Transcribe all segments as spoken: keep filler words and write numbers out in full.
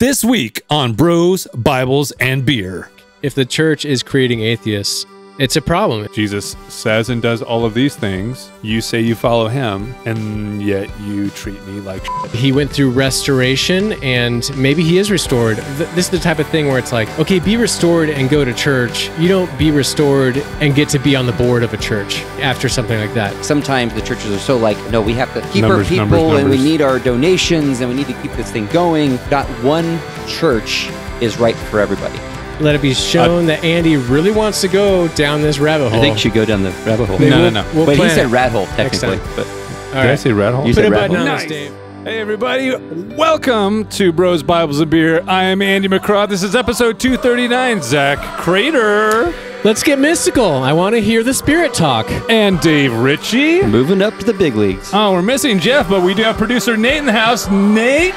This week on Bros, Bibles, and Beer. If the church is creating atheists, it's a problem. Jesus says and does all of these things. You say you follow him, and yet you treat me like shit. He went through restoration, and maybe he is restored. This is the type of thing where it's like, okay, be restored and go to church. You don't be restored and get to be on the board of a church after something like that. Sometimes the churches are so like, no, we have to keep numbers, our people, numbers, numbers. and we need our donations, and we need to keep this thing going. Not one church is right for everybody. Let it be shown uh, that Andy really wants to go down this rabbit hole. I think you should go down the rabbit hole. No, we'll, no, no. We'll Wait, he said rat hole, technically. But All right. Did I say rat hole? You said rat hole. Nice. Hey, everybody. Welcome to Bros, Bibles, and Beer. I am Andy McCraw. This is episode two thirty-nine. Zack Crater. Let's get mystical. I want to hear the spirit talk. And Dave Ritchie. Moving up to the big leagues. Oh, we're missing Jeff, but we do have producer Nate in the house. Nate?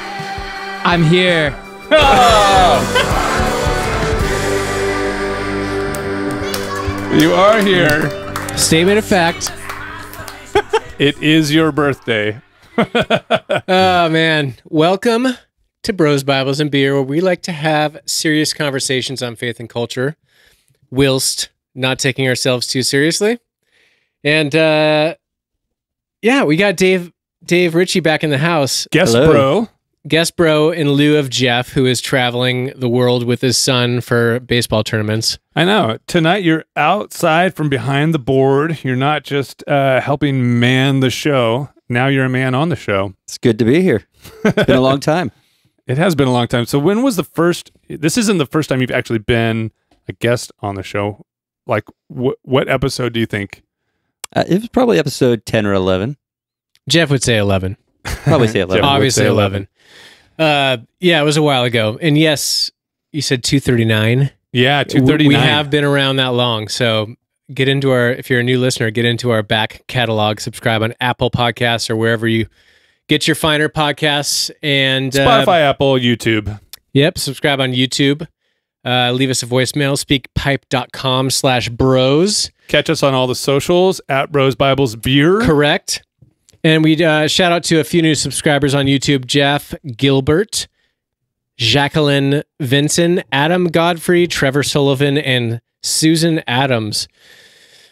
I'm here. Oh! You are here. Statement of fact. It is your birthday. Oh, man. Welcome to Bros, Bibles, and Beer, where we like to have serious conversations on faith and culture, whilst not taking ourselves too seriously. And, uh, yeah, we got Dave Dave Ritchie back in the house. Guest bro. Guest bro in lieu of Jeff, who is traveling the world with his son for baseball tournaments. I know. Tonight, you're outside from behind the board. You're not just uh, helping man the show. Now you're a man on the show. It's good to be here. It's been a long time. It has been a long time. So when was the first... This isn't the first time you've actually been a guest on the show. Like, wh what episode do you think? Uh, it was probably episode ten or eleven. Jeff would say eleven. Probably say eleven. Obviously say eleven. eleven. Uh, yeah, it was a while ago. And yes, you said two thirty-nine. Yeah, two thirty-nine. We have been around that long. So get into our, if you're a new listener, get into our back catalog. Subscribe on Apple Podcasts or wherever you get your finer podcasts. And Spotify, uh, Apple, YouTube. Yep, subscribe on YouTube. Uh, leave us a voicemail, speakpipe.com slash bros. Catch us on all the socials, at Bros Bibles Beer. Correct. And we uh, shout out to a few new subscribers on YouTube: Jeff Gilbert, Jacqueline Vinson, Adam Godfrey, Trevor Sullivan, and Susan Adams.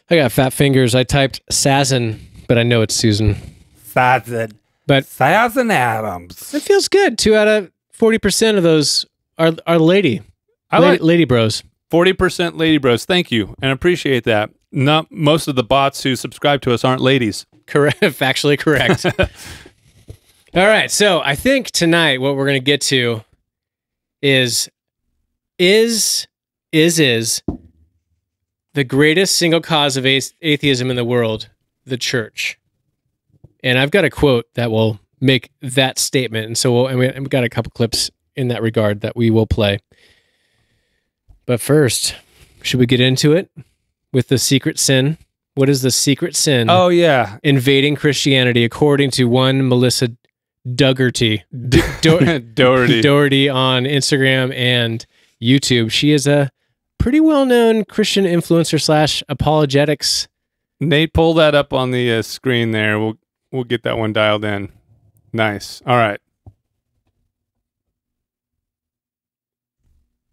I got fat fingers. I typed Sazin, but I know it's Susan. Sazin. But Sazin Adams. It feels good. Two out of forty percent of those are, are lady. I like lady, lady bros. forty percent lady bros. Thank you. And appreciate that. Not most of the bots who subscribe to us aren't ladies. Correct. Factually correct. All right. So I think tonight what we're going to get to is, is, is, is the greatest single cause of atheism in the world, the church. And I've got a quote that will make that statement. And so we'll, and we, and we've got a couple clips in that regard that we will play. But first, should we get into it with the secret sin? What is the secret sin? Oh, yeah. Invading Christianity, according to one Melissa Doherty. Do Do Doherty. Doherty on Instagram and YouTube. She is a pretty well-known Christian influencer slash apologetics. Nate, pull that up on the uh, screen there. We'll, we'll get that one dialed in. Nice. All right.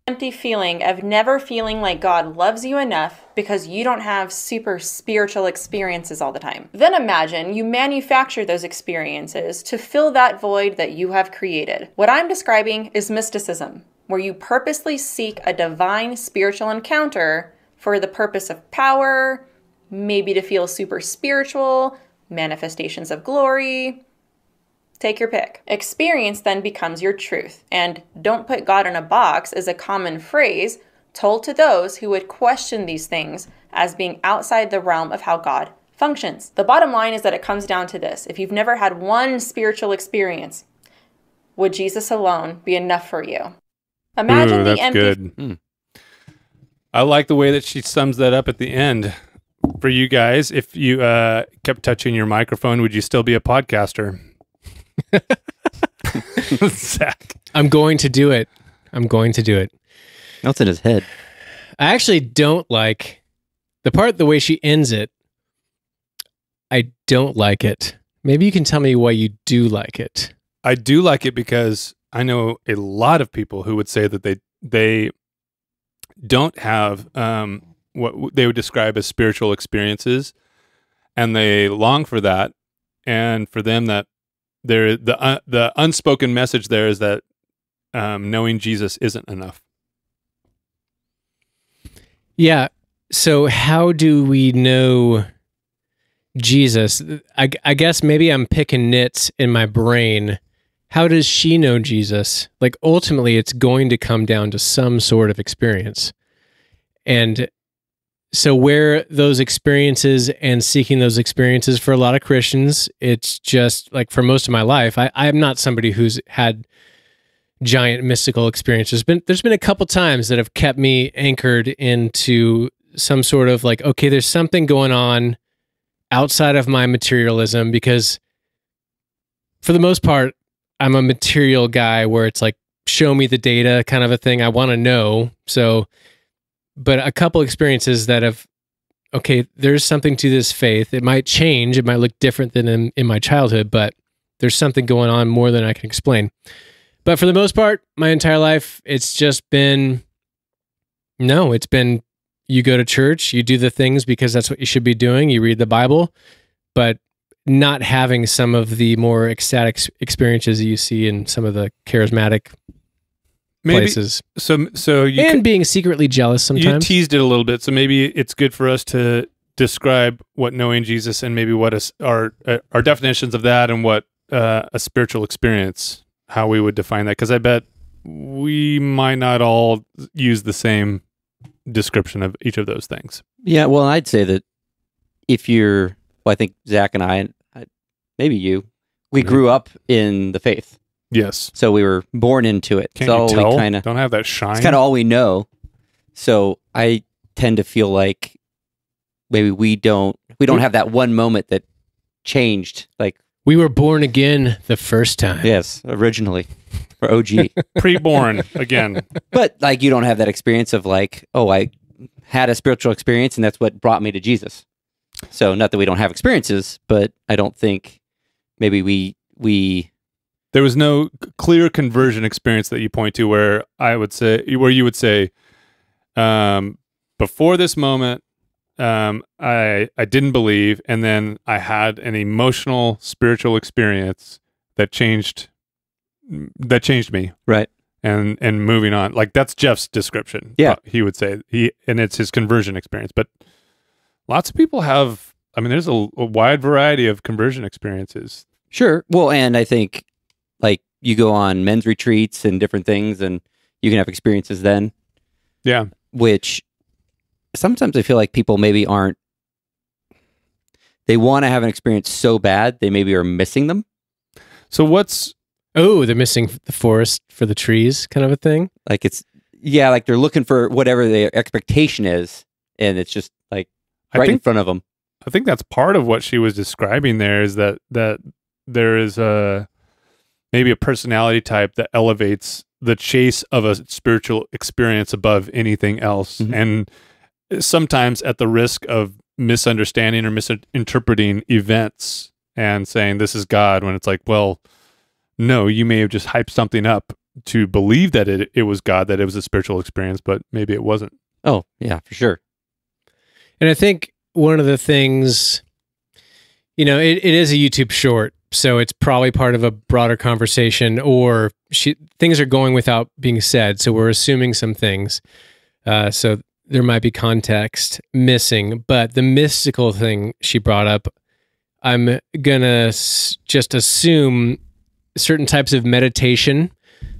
Empty feeling of never feeling like God loves you enough because you don't have super spiritual experiences all the time. Then imagine you manufacture those experiences to fill that void that you have created. What I'm describing is mysticism, where you purposely seek a divine spiritual encounter for the purpose of power, maybe to feel super spiritual, manifestations of glory. Take your pick. Experience then becomes your truth, and don't put God in a box is a common phrase told to those who would question these things as being outside the realm of how God functions. The bottom line is that it comes down to this. If you've never had one spiritual experience, would Jesus alone be enough for you? Imagine Ooh, that's the empty- good. Mm. I like the way that she sums that up at the end. For you guys, if you uh, kept touching your microphone, would you still be a podcaster? Zach. I'm going to do it. I'm going to do it. That's in his head. I actually don't like the part, the way she ends it. I don't like it. Maybe you can tell me why you do like it. I do like it because I know a lot of people who would say that they they don't have um, what they would describe as spiritual experiences, and they long for that. And for them, that there the uh, the unspoken message there is that um, knowing Jesus isn't enough. Yeah. So how do we know Jesus? I, I guess maybe I'm picking nits in my brain. How does she know Jesus? Like, ultimately, it's going to come down to some sort of experience. And so where those experiences and seeking those experiences for a lot of Christians, it's just like for most of my life, I, I'm not somebody who's had giant mystical experiences. But there's been a couple times that have kept me anchored into some sort of like, okay, there's something going on outside of my materialism, because for the most part, I'm a material guy where it's like, show me the data kind of a thing. I want to know. So, but a couple experiences that have, okay, there's something to this faith. It might change. It might look different than in, in my childhood, but there's something going on more than I can explain. But for the most part, my entire life, it's just been, no, it's been, you go to church, you do the things because that's what you should be doing. You read the Bible, but not having some of the more ecstatic experiences that you see in some of the charismatic maybe, places. So, so you and could, being secretly jealous sometimes. You teased it a little bit, so maybe it's good for us to describe what knowing Jesus and maybe what is our our definitions of that and what uh, a spiritual experience, how we would define that, because I bet we might not all use the same description of each of those things. Yeah, well, I'd say that if you're, well, I think Zach and I, and maybe you, we yeah. grew up in the faith. Yes. So we were born into it. Can't so you tell? We kinda, don't have that shine. It's kind of all we know. So I tend to feel like maybe we don't, we don't we, have that one moment that changed. Like we were born again the first time. Yes, originally. Or O G. Pre-born again. But like you don't have that experience of like, oh, I had a spiritual experience and that's what brought me to Jesus. So not that we don't have experiences, but I don't think maybe we... we there was no clear conversion experience that you point to where I would say, where you would say, um, before this moment, um, I, I didn't believe, and then I had an emotional spiritual experience that changed... that changed me, right? And and moving on, like that's Jeff's description. Yeah, he would say he, and it's his conversion experience. But lots of people have. I mean, there's a, a wide variety of conversion experiences. Sure. Well, and I think like you go on men's retreats and different things, and you can have experiences then. Yeah. Which sometimes I feel like people maybe aren't. They want to have an experience so bad they maybe are missing them. So what's oh, they're missing the forest for the trees kind of a thing? Like it's, yeah, like they're looking for whatever their expectation is, and it's just like right I think, in front of them. I think that's part of what she was describing there is that, that there is a, maybe a personality type that elevates the chase of a spiritual experience above anything else. Mm-hmm. And sometimes at the risk of misunderstanding or misinterpreting events and saying this is God when it's like, well, no, you may have just hyped something up to believe that it, it was God, that it was a spiritual experience, but maybe it wasn't. Oh, yeah, for sure. And I think one of the things, you know, it, it is a YouTube short, so it's probably part of a broader conversation, or she, things are going without being said, so we're assuming some things. Uh, so there might be context missing, but the mystical thing she brought up, I'm going to just assume... certain types of meditation,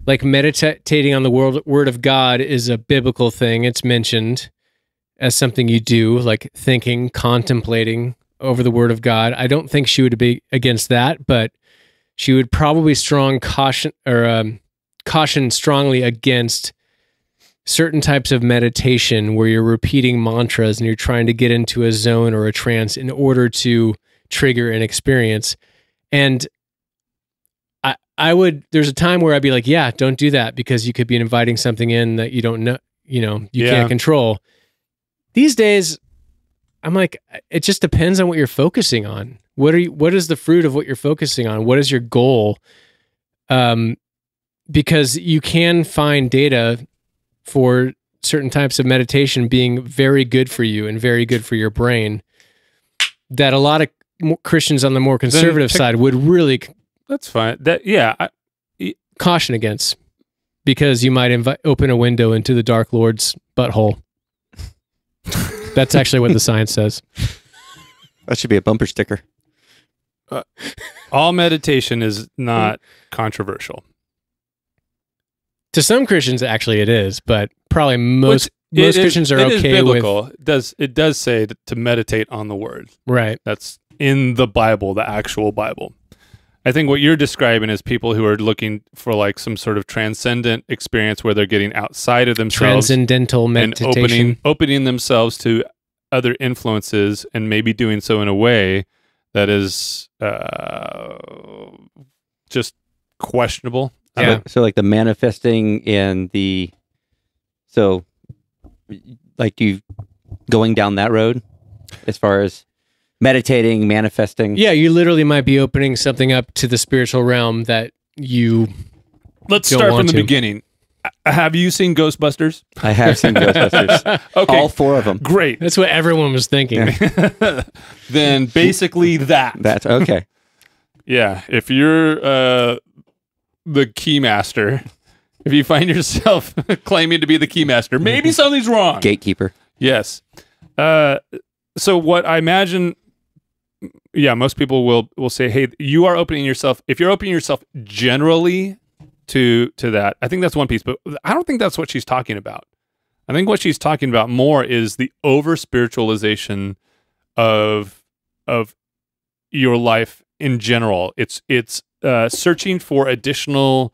like meditating on the world, word of God is a biblical thing. It's mentioned as something you do, like thinking, contemplating over the word of God. I don't think she would be against that, but she would probably strong caution or um, caution strongly against certain types of meditation where you're repeating mantras and you're trying to get into a zone or a trance in order to trigger an experience. And I would, there's a time where I'd be like, yeah, don't do that because you could be inviting something in that you don't know, you know, you yeah. can't control. These days, I'm like, it just depends on what you're focusing on. What are you, what is the fruit of what you're focusing on? What is your goal? Um, because you can find data for certain types of meditation being very good for you and very good for your brain that a lot of Christians on the more conservative side would really that's fine that yeah I, it, caution against, because you might invite open a window into the Dark Lord's butthole. That's actually what the science says. That should be a bumper sticker. Uh, all meditation is not controversial. To some Christians, actually, it is, but probably most it, most it, Christians are it okay is biblical. with. It does it does say to meditate on the Word, right? That's in the Bible, the actual Bible. I think what you're describing is people who are looking for like some sort of transcendent experience where they're getting outside of themselves, transcendental meditation, and opening opening themselves to other influences, and maybe doing so in a way that is uh, just questionable. Yeah. So like the manifesting and the, so like you going down that road as far as meditating, manifesting. Yeah. You literally might be opening something up to the spiritual realm that you Let's don't start want from the to. beginning. Have you seen Ghostbusters? I have seen Ghostbusters. Okay. All four of them. Great. That's what everyone was thinking. Yeah. Then basically that. That's okay. Yeah. If you're, uh, the key master, if you find yourself claiming to be the key master, maybe something's wrong. Gatekeeper. Yes. Uh, so what I imagine, yeah, most people will will say, hey, you are opening yourself, if you're opening yourself generally to to that, I think that's one piece, but I don't think that's what she's talking about. I think what she's talking about more is the over-spiritualization of, of your life in general. It's, it's, Uh, searching for additional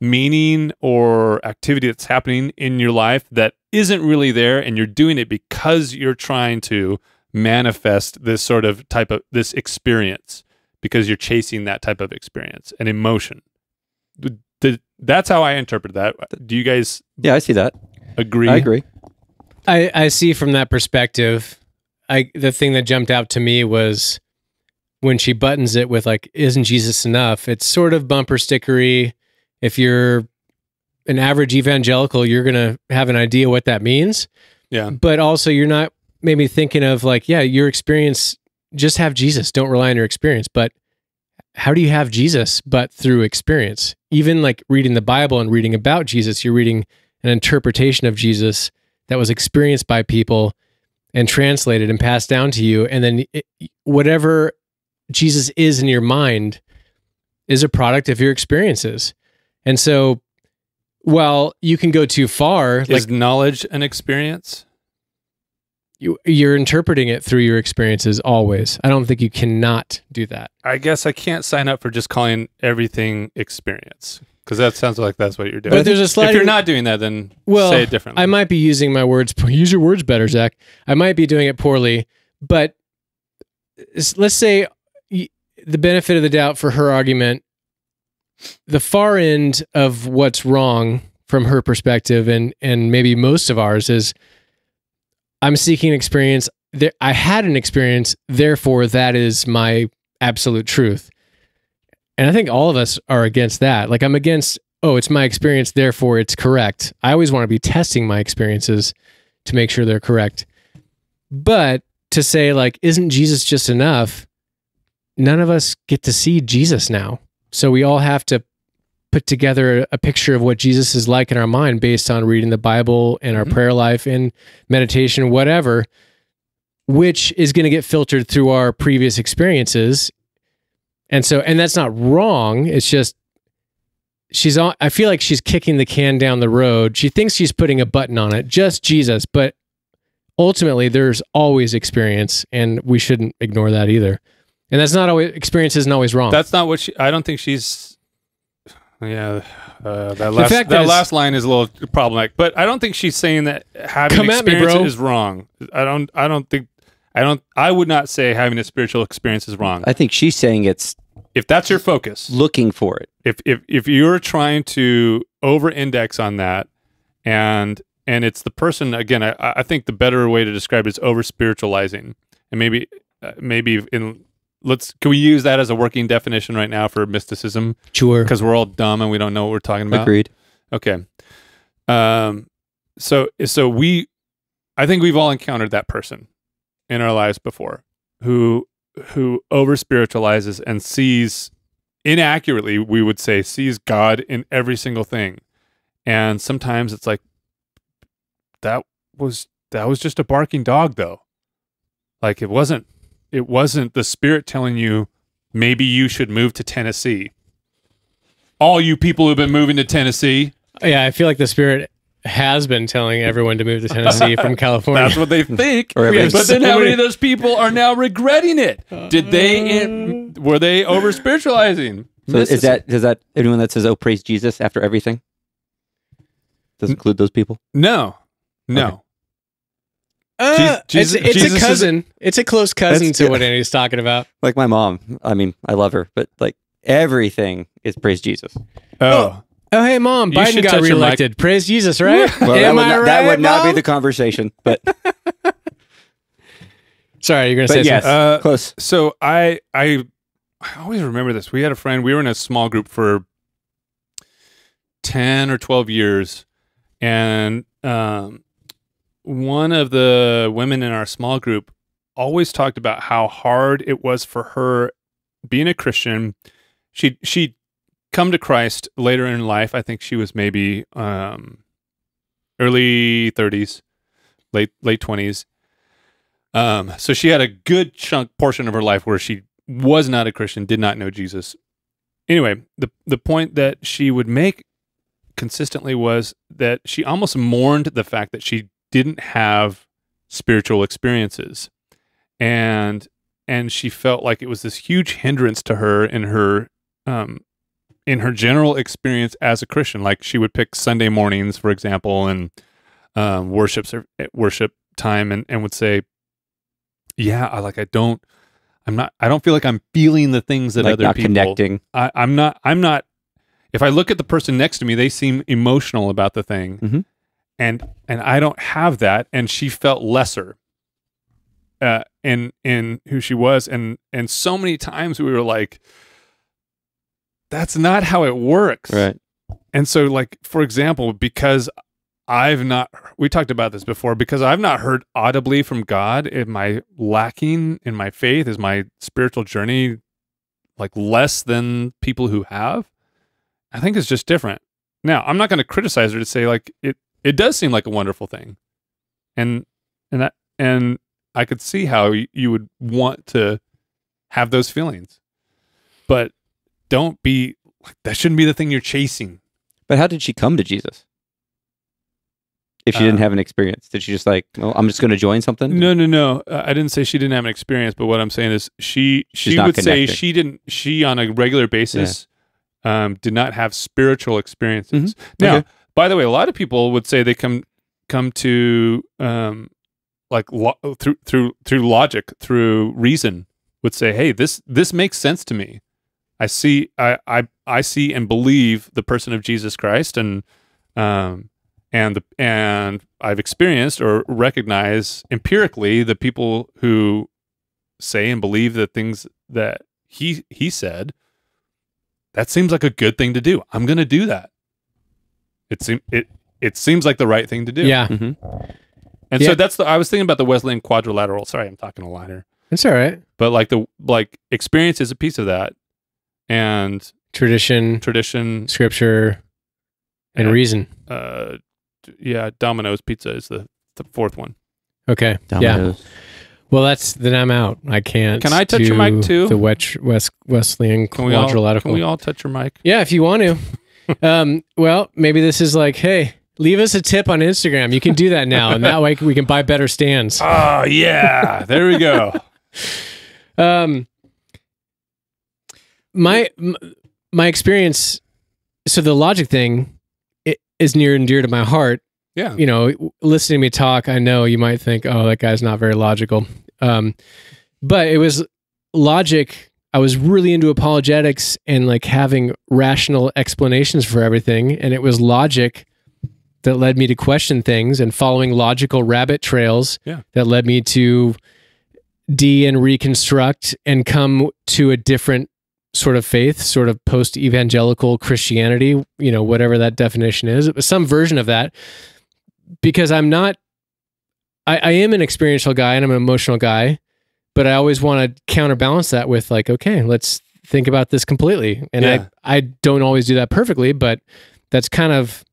meaning or activity that's happening in your life that isn't really there, and you're doing it because you're trying to manifest this sort of type of this experience, because you're chasing that type of experience and emotion. The, the, that's how I interpret that. Do you guys? Yeah, I see that. Agree? I agree. I, I see from that perspective. I the thing that jumped out to me was when she buttons it with like, isn't Jesus enough? It's sort of bumper stickery. If you're an average evangelical, you're going to have an idea what that means. Yeah. But also you're not maybe thinking of like, yeah, your experience, just have Jesus. Don't rely on your experience. But how do you have Jesus but through experience? Even like reading the Bible and reading about Jesus, you're reading an interpretation of Jesus that was experienced by people and translated and passed down to you. And then it, whatever Jesus is in your mind is a product of your experiences. And so while you can go too far, is like knowledge an experience? You, you're interpreting it through your experiences always. I don't think you cannot do that. I guess I can't sign up for just calling everything experience, because that sounds like that's what you're doing. But there's a sliding, if you're not doing that, then well, say it differently. I might be using my words, use your words better, Zach. I might be doing it poorly, but let's say the benefit of the doubt for her argument, the far end of what's wrong from her perspective, and and maybe most of ours, is I'm seeking experience. There, I had an experience, therefore that is my absolute truth. And I think all of us are against that. Like I'm against, oh, it's my experience, therefore it's correct. I always want to be testing my experiences to make sure they're correct. But to say like, isn't Jesus just enough? None of us get to see Jesus now. So we all have to put together a picture of what Jesus is like in our mind based on reading the Bible and our mm-hmm. prayer life and meditation, whatever, which is going to get filtered through our previous experiences. And so, and that's not wrong. It's just, she's on, I feel like she's kicking the can down the road. She thinks she's putting a button on it, just Jesus. But ultimately there's always experience, and we shouldn't ignore that either. And that's not always, experience isn't always wrong. That's not what she, I don't think she's, yeah, uh, that, last, that, that is, last line is a little problematic, but I don't think she's saying that having experience me, is wrong. I don't, I don't think, I don't, I would not say having a spiritual experience is wrong. I think she's saying it's, if that's your focus, looking for it. If, if, if you're trying to over index on that, and, and it's the person, again, I, I think the better way to describe it is over spiritualizing. And maybe, uh, maybe in, let's can we use that as a working definition right now for mysticism? Sure. Because we're all dumb and we don't know what we're talking about. Agreed. Okay. Um. So so we, I think we've all encountered that person in our lives before, who who over spiritualizes and sees inaccurately. We would say sees God in every single thing, and sometimes it's like that was that was just a barking dog though. Like it wasn't. It wasn't the Spirit telling you, maybe you should move to Tennessee. All you people who've been moving to Tennessee. Yeah, I feel like the Spirit has been telling everyone to move to Tennessee from California. That's what they think. But then how many of those people are now regretting it? Did they, in, were they over-spiritualizing? So is that, is that anyone that says, oh, praise Jesus after everything? Does it include those people? No, no. Okay. Uh, Jesus, it's it's Jesus a cousin. It's a close cousin to what Andy's talking about. Like my mom. I mean, I love her, but like everything is praise Jesus. Oh, oh, hey, mom, Biden got reelected. Praise Jesus, right? Well, Am that I not, right? That would not mom? be the conversation. But sorry, you're gonna but say yes. Uh, close. So I, I, I always remember this. We had a friend. We were in a small group for ten or twelve years, and um. one of the women in our small group always talked about how hard it was for her being a Christian. She she'd come to Christ later in life. I think she was maybe um, early thirties, late late twenties. Um, so she had a good chunk portion of her life where she was not a Christian, did not know Jesus. Anyway, the the point that she would make consistently was that she almost mourned the fact that she didn't have spiritual experiences, and and she felt like it was this huge hindrance to her in her um in her general experience as a Christian. Like she would pick Sunday mornings, for example, and um worship worship time, and and would say, yeah, I like I don't I'm not I don't feel like I'm feeling the things that like other not people connecting. I, I'm not I'm not if I look at the person next to me, they seem emotional about the thing. Mm-hmm. And and I don't have that, and she felt lesser uh, in in who she was, and and so many times we were like, that's not how it works, right? And so, like, for example, because I've not, we talked about this before, because I've not heard audibly from God, am I lacking in my faith? Is my spiritual journey like less than people who have? I think it's just different. Now, I'm not going to criticize her to say like it. It does seem like a wonderful thing, and and I, and I could see how you would want to have those feelings, but don't be like that. Shouldn't be the thing you're chasing. But how did she come to Jesus? If she uh, didn't have an experience, did she just like, oh, I'm just going to join something? No, no, no. Uh, I didn't say she didn't have an experience, but what I'm saying is she she would say she didn't. She on a regular basis yeah. um, did not have spiritual experiences. Mm-hmm. Now. Okay. By the way, a lot of people would say they come come to um, like lo through through through logic, through reason, would say, "Hey, this this makes sense to me. I see, I I, I see and believe the person of Jesus Christ, and um, and the, and I've experienced or recognize empirically the people who say and believe the things that he he said. That seems like a good thing to do. I'm going to do that." It seems it it seems like the right thing to do. Yeah, mm-hmm. and yeah. so that's the. I was thinking about the Wesleyan quadrilateral. Sorry, I'm talking a lot here. It's all right. But like the like experience is a piece of that, and tradition, tradition, scripture, and, and reason. Uh, yeah, Domino's pizza is the, the fourth one. Okay. Domino's. Yeah. Well, that's then I'm out. I can't. Can I touch your mic too? The West, West Wesleyan can quadrilateral. We all, can we all touch your mic? Yeah, if you want to. Um, well, maybe this is like, hey, leave us a tip on Instagram. You can do that now, and that way we can buy better stands. Oh, yeah. There we go. um, my, my experience, so the logic thing it is near and dear to my heart. Yeah. You know, listening to me talk, I know you might think, oh, that guy's not very logical. Um, but it was logic. I was really into apologetics and like having rational explanations for everything. And it was logic that led me to question things and following logical rabbit trails yeah. that led me to D and reconstruct and come to a different sort of faith, sort of post-evangelical Christianity, you know, whatever that definition is, some version of that, because I'm not, I, I am an experiential guy and I'm an emotional guy, but I always want to counterbalance that with like, okay, let's think about this completely. And yeah. I, I don't always do that perfectly, but that's kind of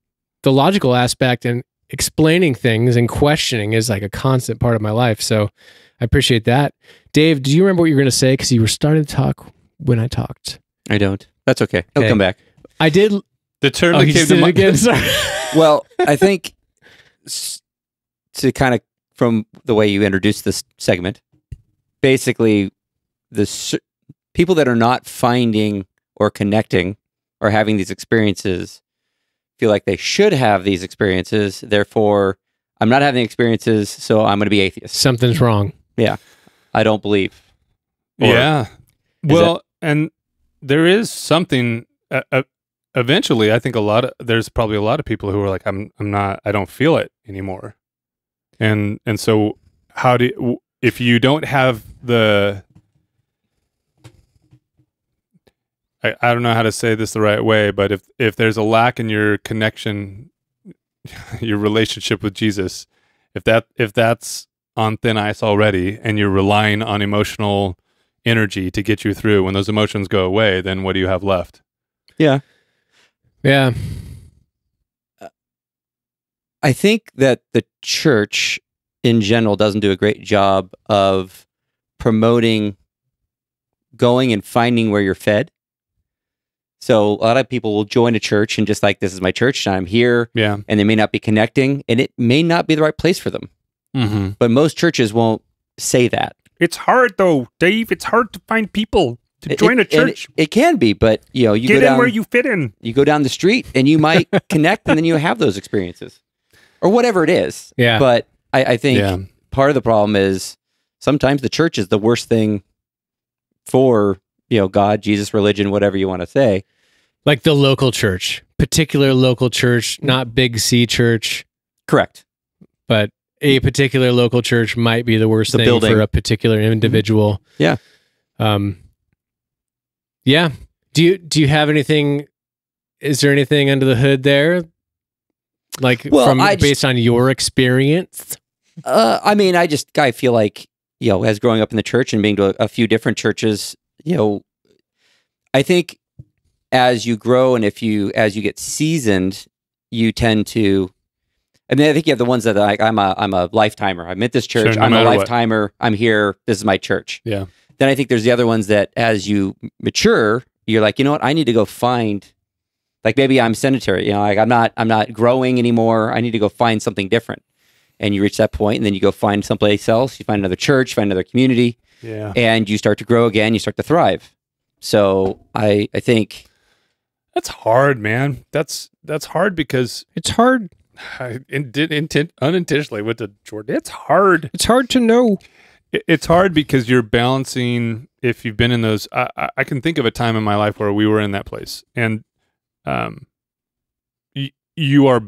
the logical aspect, and explaining things and questioning is like a constant part of my life. So I appreciate that. Dave, do you remember what you were going to say? Because you were starting to talk when I talked. I don't. That's okay. I'll okay. come back. I did. The term oh, that came to mind again. Sorry. Well, I think to kind of from the way you introduced this segment, basically the people that are not finding or connecting or having these experiences feel like they should have these experiences. Therefore, I'm not having experiences, so I'm going to be atheist. Something's wrong. Yeah. I don't believe. Or, yeah. Well, and there is something, uh, uh, eventually, I think a lot of, there's probably a lot of people who are like, I'm, I'm not, I don't feel it anymore. And, and so how do you, if you don't have the, I, I don't know how to say this the right way, but if, if there's a lack in your connection, your relationship with Jesus, if that, if that's on thin ice already, and you're relying on emotional energy to get you through, when those emotions go away, then what do you have left? Yeah. Yeah. I think that the church in general doesn't do a great job of promoting going and finding where you're fed. So a lot of people will join a church and just like, this is my church and I'm here. Yeah. And they may not be connecting, and it may not be the right place for them. Mm-hmm. But most churches won't say that. It's hard though, Dave. It's hard to find people to join it, a church. It, it can be, but you know, you get go down, in where you fit in. You go down the street and you might connect, and then you have those experiences, or whatever it is. Yeah. But I, I think yeah. part of the problem is sometimes the church is the worst thing for you know God, Jesus, religion, whatever you want to say. Like the local church, particular local church, not big C church. Correct, but. A particular local church might be the worst the thing building. for a particular individual. Yeah. Um, yeah. Do you, do you have anything, is there anything under the hood there? Like well, from, I based just, on your experience? Uh, I mean, I just, I feel like, you know, as growing up in the church and being to a, a few different churches, you know, I think as you grow and if you, as you get seasoned, you tend to, I mean, I think you have the ones that are like, I'm a, I'm a lifetimer. I'm at this church. Sure, no I'm a lifetimer. What. I'm here. This is my church. Yeah. Then I think there's the other ones that as you mature, you're like, you know what? I need to go find, like maybe I'm sedentary. You know, like I'm not, I'm not growing anymore. I need to go find something different. And you reach that point and then you go find someplace else. You find another church, find another community. Yeah. And you start to grow again. You start to thrive. So I, I think. That's hard, man. That's, that's hard because it's hard. I did intent unintentionally with the Jordan. It's hard. It's hard to know. It, it's hard because you're balancing. If you've been in those, I, I, I can think of a time in my life where we were in that place, and um, y you are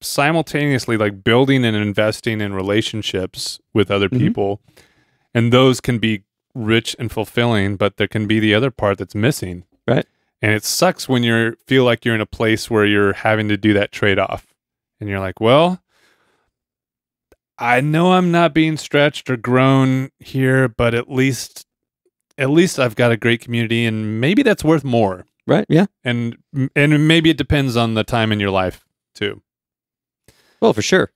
simultaneously like building and investing in relationships with other mm-hmm. people, and those can be rich and fulfilling. But there can be the other part that's missing, right? And it sucks when you feel like you're in a place where you're having to do that trade off. And you're like, well, I know I'm not being stretched or grown here, but at least, at least I've got a great community, and maybe that's worth more, right? Yeah, and and maybe it depends on the time in your life too. Well, for sure.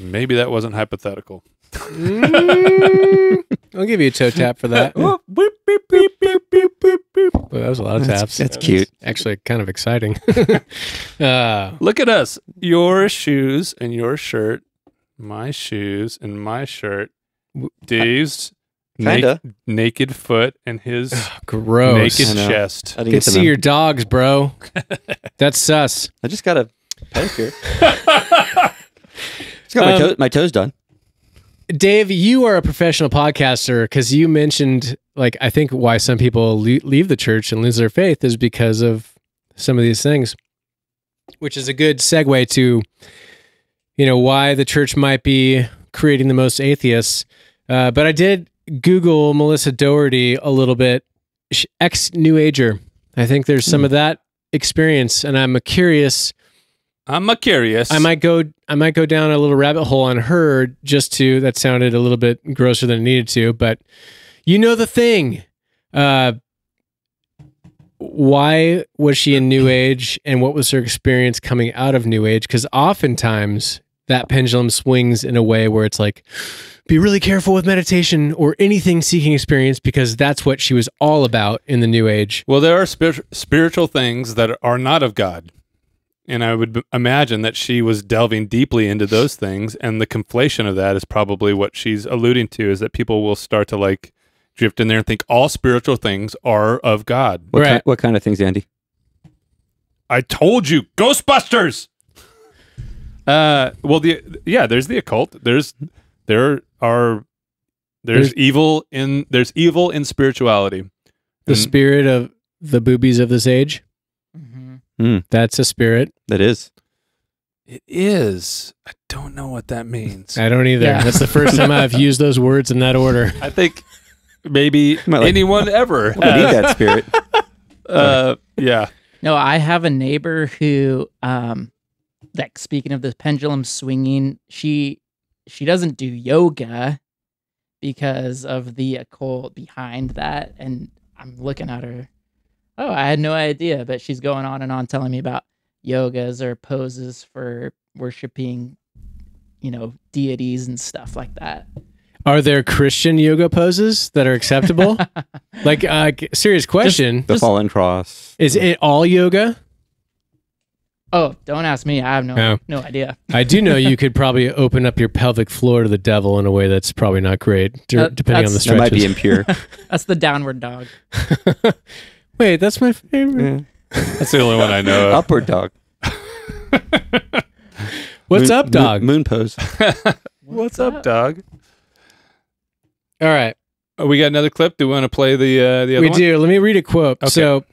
Maybe that wasn't hypothetical. mm, I'll give you a toe tap for that. Well, that was a lot of taps. That's, that's cute. Actually, kind of exciting. uh, Look at us. Your shoes and your shirt. My shoes and my shirt. Dave's na naked foot and his gross naked chest. I can see your dogs, bro. That's sus. I just got a pedicure. Just got um, my, toe my toes done. Dave, you are a professional podcaster because you mentioned, like, I think why some people le leave the church and lose their faith is because of some of these things, which is a good segue to, you know, why the church might be creating the most atheists. Uh, but I did Google Melissa Doherty a little bit, ex-New Ager. I think there's some mm. of that experience, and I'm a curious. I'm a curious. I might go. I might go down a little rabbit hole on her just to. That sounded a little bit grosser than it needed to, but you know the thing. Uh, why was she in New Age, and what was her experience coming out of New Age? Because oftentimes that pendulum swings in a way where it's like, be really careful with meditation or anything seeking experience, because that's what she was all about in the New Age. Well, there are spir spiritual things that are not of God. And I would imagine that she was delving deeply into those things, and the conflation of that is probably what she's alluding to, is that people will start to like drift in there and think all spiritual things are of God. What, right. kind, what kind of things, Andy? I told you, Ghostbusters! Uh, well, the yeah, there's the occult. There's there are there's, there's evil in there's evil in spirituality. The and, spirit of the boobies of this age. Mm-hmm. Mm. That's a spirit. That is. It is. I don't know what that means. I don't either. Yeah. That's the first time I've used those words in that order. I think maybe like, anyone ever. I need that spirit. uh, yeah. No, I have a neighbor who, um, like speaking of the pendulum swinging, she she doesn't do yoga because of the occult behind that. And I'm looking at her. Oh, I had no idea, but she's going on and on telling me about yogas or poses for worshiping, you know, deities and stuff like that. Are there Christian yoga poses that are acceptable? Like, uh, serious question. Just, the just, fallen cross. Is it all yoga? Oh, don't ask me. I have no, no. no idea. I do know you could probably open up your pelvic floor to the devil in a way that's probably not great, that, depending on the stretches. That might be impure. That's the downward dog. Wait, that's my favorite. Yeah. That's the only one I know of. Upward dog. What's moon, up, dog? Moon, moon pose. What's, What's up, up, dog? All right. Oh, we got another clip. Do we want to play the, uh, the other we one? We do. Let me read a quote. Okay. So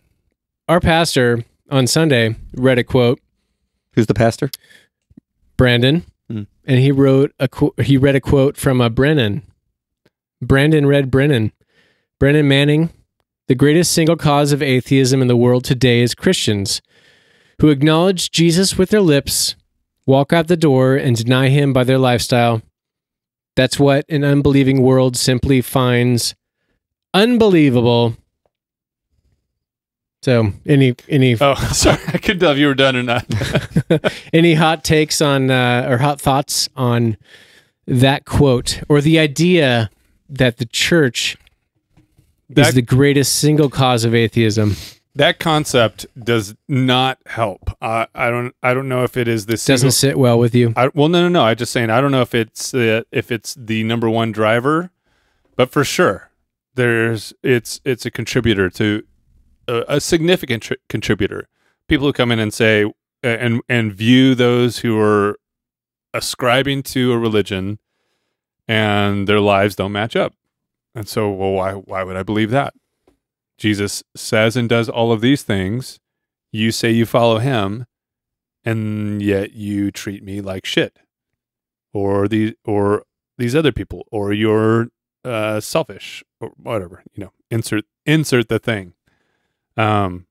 our pastor on Sunday read a quote. Who's the pastor? Brandon. Mm. And he, wrote a he read a quote from a Brennan. Brandon read Brennan. Brennan Manning. The greatest single cause of atheism in the world today is Christians who acknowledge Jesus with their lips, walk out the door, and deny him by their lifestyle. That's what an unbelieving world simply finds unbelievable. So, any... any oh, sorry. I couldn't tell if you were done or not. Any hot takes on, uh, or hot thoughts on that quote, or the idea that the church... That, is the greatest single cause of atheism. That concept does not help. Uh, I don't. I don't know if it is the single, doesn't sit well with you. I, well, no, no, no. I'm just saying. I don't know if it's uh, if it's the number one driver, but for sure, there's it's it's a contributor to uh, a significant tr contributor. People who come in and say uh, and and view those who are ascribing to a religion and their lives don't match up. And so, well, why, why would I believe that? Jesus says and does all of these things. You say you follow him, and yet you treat me like shit, or these, or these other people, or you're uh, selfish, or whatever. You know, insert insert the thing. Um,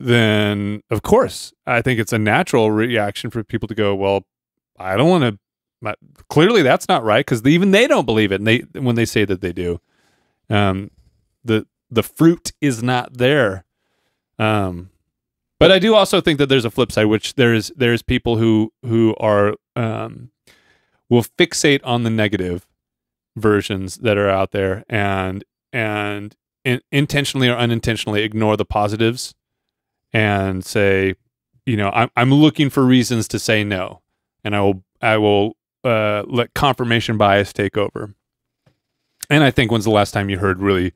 then of course, I think it's a natural reaction for people to go, well, I don't want to. But clearly that's not right, because even they don't believe it, and they when they say that they do, um, the the fruit is not there. Um, but I do also think that there's a flip side, which there is there is people who who are um, will fixate on the negative versions that are out there, and and in, intentionally or unintentionally ignore the positives, and say, you know, I'm I'm looking for reasons to say no, and I will I will. Uh, let confirmation bias take over. And I think, when's the last time you heard really,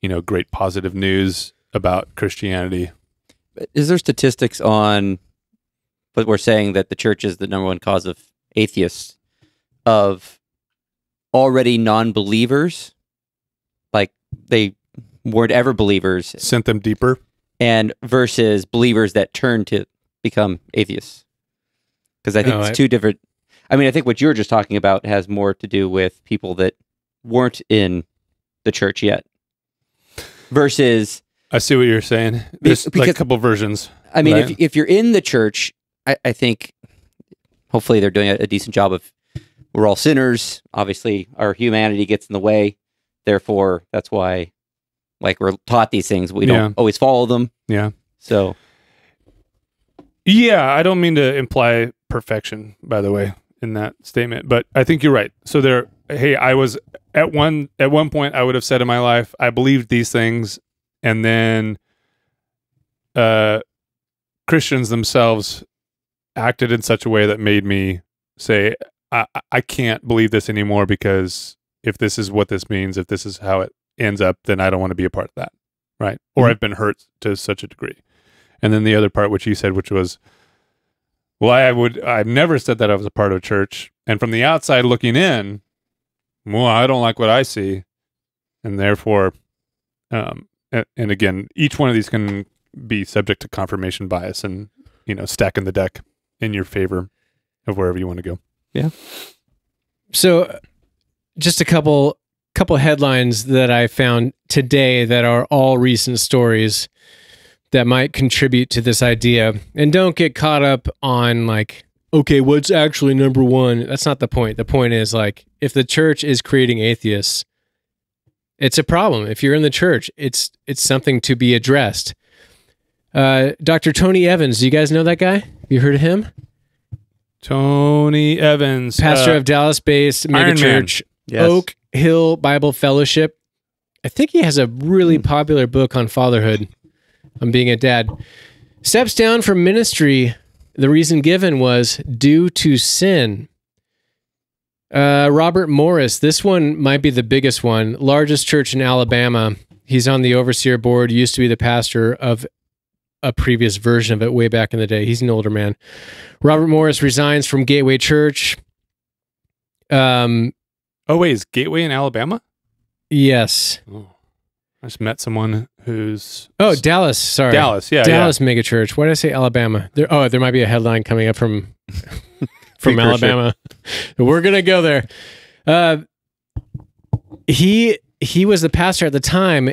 you know, great positive news about Christianity? Is there statistics on, but we're saying that the church is the number one cause of atheists, of already non-believers, like they weren't ever believers. Sent them deeper. And versus believers that turned to become atheists. Because I think no, it's I, two different... I mean, I think what you were just talking about has more to do with people that weren't in the church yet. Versus... I see what you're saying. There's because, like a couple versions. I mean, right? if, if you're in the church, I, I think hopefully they're doing a, a decent job of we're all sinners. Obviously, our humanity gets in the way. Therefore, that's why like we're taught these things. We don't yeah. always follow them. Yeah. So... Yeah, I don't mean to imply perfection, by the way, in that statement, but I think you're right. So there, hey, I was at one at one point I would have said in my life, I believed these things, and then uh, Christians themselves acted in such a way that made me say, I, I can't believe this anymore, because if this is what this means, if this is how it ends up, then I don't want to be a part of that, right? Mm-hmm. Or I've been hurt to such a degree. And then the other part, which you said, which was, well, I would, I've never said that I was a part of a church. And from the outside looking in, well, I don't like what I see. And therefore, um, and, and again, each one of these can be subject to confirmation bias and, you know, stacking the deck in your favor of wherever you want to go. Yeah. So just a couple, couple headlines that I found today that are all recent stories that might contribute to this idea. And don't get caught up on like, okay, what's actually number one? That's not the point. The point is like, if the church is creating atheists, it's a problem. If you're in the church, it's it's something to be addressed. Uh, Doctor Tony Evans, do you guys know that guy? Have you heard of him? Tony Evans. Pastor uh, of Dallas-based megachurch, yes. Oak Hill Bible Fellowship. I think he has a really popular book on fatherhood. I'm being a dad. Steps down from ministry. The reason given was due to sin. Uh, Robert Morris, this one might be the biggest one. Largest church in Alabama. He's on the overseer board. Used to be the pastor of a previous version of it way back in the day. He's an older man. Robert Morris resigns from Gateway Church. Um, oh, wait, is Gateway in Alabama? Yes. Ooh. I just met someone who's... Oh, Dallas, sorry. Dallas, yeah. Dallas yeah. megachurch. Why did I say Alabama? There, oh, there might be a headline coming up from from Alabama. We're going to go there. Uh, he he was the pastor at the time.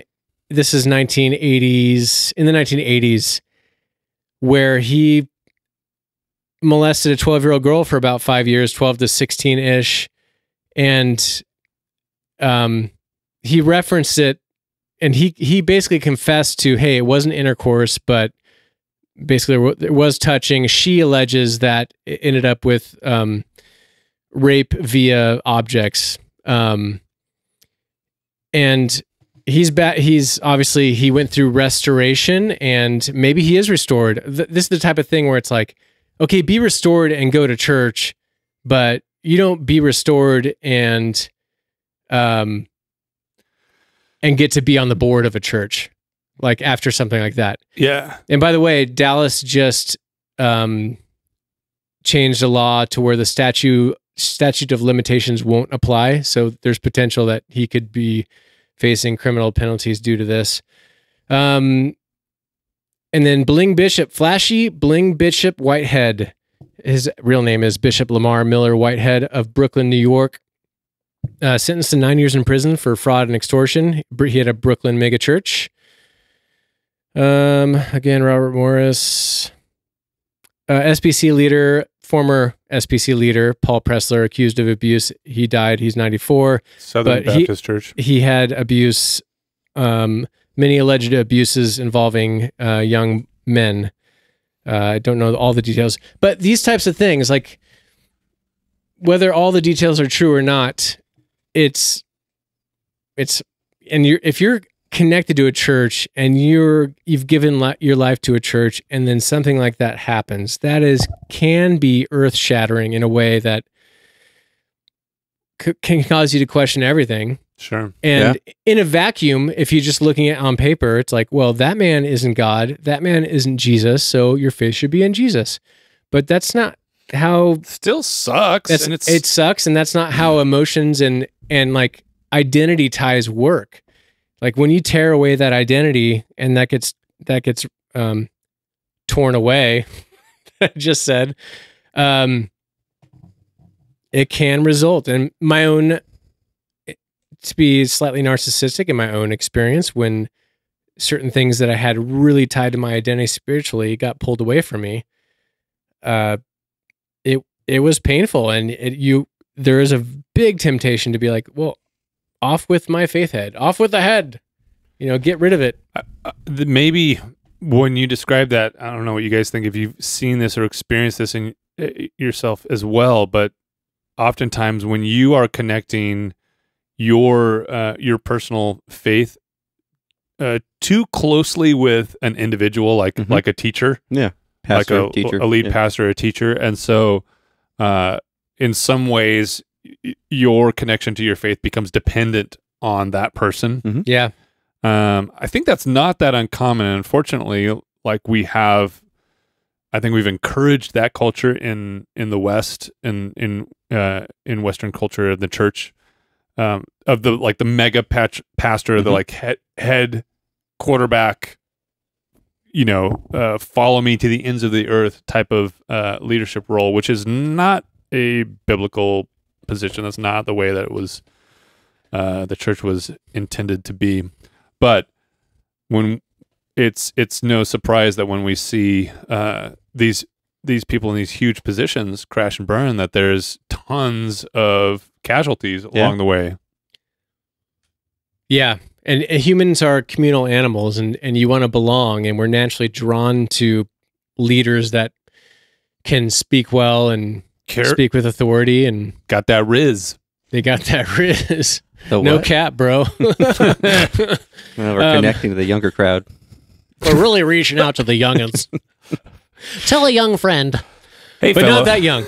This is nineteen eighties, in the nineteen eighties, where he molested a twelve-year-old girl for about five years, twelve to sixteen-ish, and um, he referenced it. And he, he basically confessed to, hey, it wasn't intercourse, but basically there, w there was touching. She alleges that it ended up with um, rape via objects. Um, and he's ba he's obviously, he went through restoration, and maybe he is restored. Th this is the type of thing where it's like, okay, be restored and go to church, but you don't be restored and... Um, and get to be on the board of a church, like after something like that. Yeah. And by the way, Dallas just um, changed a law to where the statute, statute of limitations won't apply. So there's potential that he could be facing criminal penalties due to this. Um, and then Bling Bishop, flashy Bling Bishop Whitehead. His real name is Bishop Lamar Miller Whitehead of Brooklyn, New York. Uh, sentenced to nine years in prison for fraud and extortion. He had a Brooklyn megachurch. Um, again, Robert Morris. Uh, S B C leader, former S B C leader, Paul Pressler, accused of abuse. He died. He's ninety-four. Southern Baptist Church. He had abuse, um, many alleged abuses involving uh, young men. Uh, I don't know all the details. But these types of things, like whether all the details are true or not, It's, it's, and you're, if you're connected to a church and you're, you've given li your life to a church, and then something like that happens, that is, can be earth shattering in a way that c can cause you to question everything. Sure. And yeah. in a vacuum, if you're just looking at it on paper, it's like, well, that man isn't God. That man isn't Jesus. So your faith should be in Jesus, but that's not how it still sucks. And it's, it sucks. And that's not how emotions and, and like identity ties work. Like when you tear away that identity and that gets, that gets, um, torn away, I just said, um, it can result in my own to be slightly narcissistic in my own experience when certain things that I had really tied to my identity spiritually got pulled away from me. Uh, it, it was painful. And it, you, there is a big temptation to be like, well, off with my faith head, off with the head, you know, get rid of it. Uh, uh, maybe when you describe that, I don't know what you guys think, if you've seen this or experienced this in uh, yourself as well, but oftentimes when you are connecting your, uh, your personal faith Uh, too closely with an individual, like mm-hmm. like a teacher, yeah, pastor, like a, teacher. a lead yeah. pastor, a teacher, and so uh, in some ways, y your connection to your faith becomes dependent on that person. Mm-hmm. Yeah, um, I think that's not that uncommon. Unfortunately, like we have, I think we've encouraged that culture in in the West and in in, uh, in Western culture, the church. Um, of the like the mega patch pastor, mm-hmm. the like head head quarterback, you know, uh, follow me to the ends of the earth type of uh, leadership role, which is not a biblical position. That's not the way that it was uh, the church was intended to be. But when it's it's no surprise that when we see uh, these these people in these huge positions crash and burn, that there's tons of casualties along yeah. the way. Yeah. And, and humans are communal animals, and, and you want to belong, and we're naturally drawn to leaders that can speak well and Care. speak with authority and got that riz. They got that riz. No cap, bro. Well, we're um, connecting to the younger crowd. We're really reaching out to the youngins. Tell a young friend. Hey, but fellow. Not that young.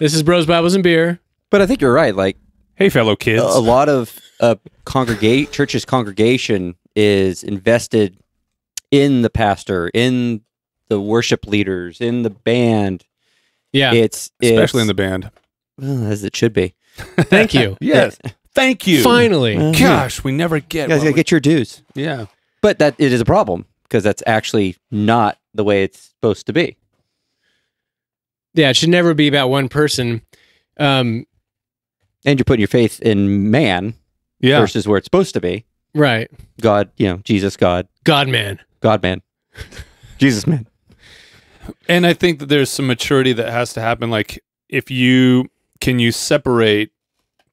This is Bros, Bibles, and Beer. But I think you're right. Like, hey, fellow kids. A, a lot of uh, congregate church's congregation is invested in the pastor, in the worship leaders, in the band. Yeah, it's, it's especially in the band, well, as it should be. Thank you. Yes, thank you. Finally, uh, gosh, we never get. You guys gotta we... get your dues. Yeah, but that it is a problem because that's actually not the way it's supposed to be. Yeah, it should never be about one person. Um. And you're putting your faith in man yeah. versus where it's supposed to be. Right. God, you know, Jesus, God. God-man. God-man. Jesus-man. And I think that there's some maturity that has to happen. Like, if you, can you separate,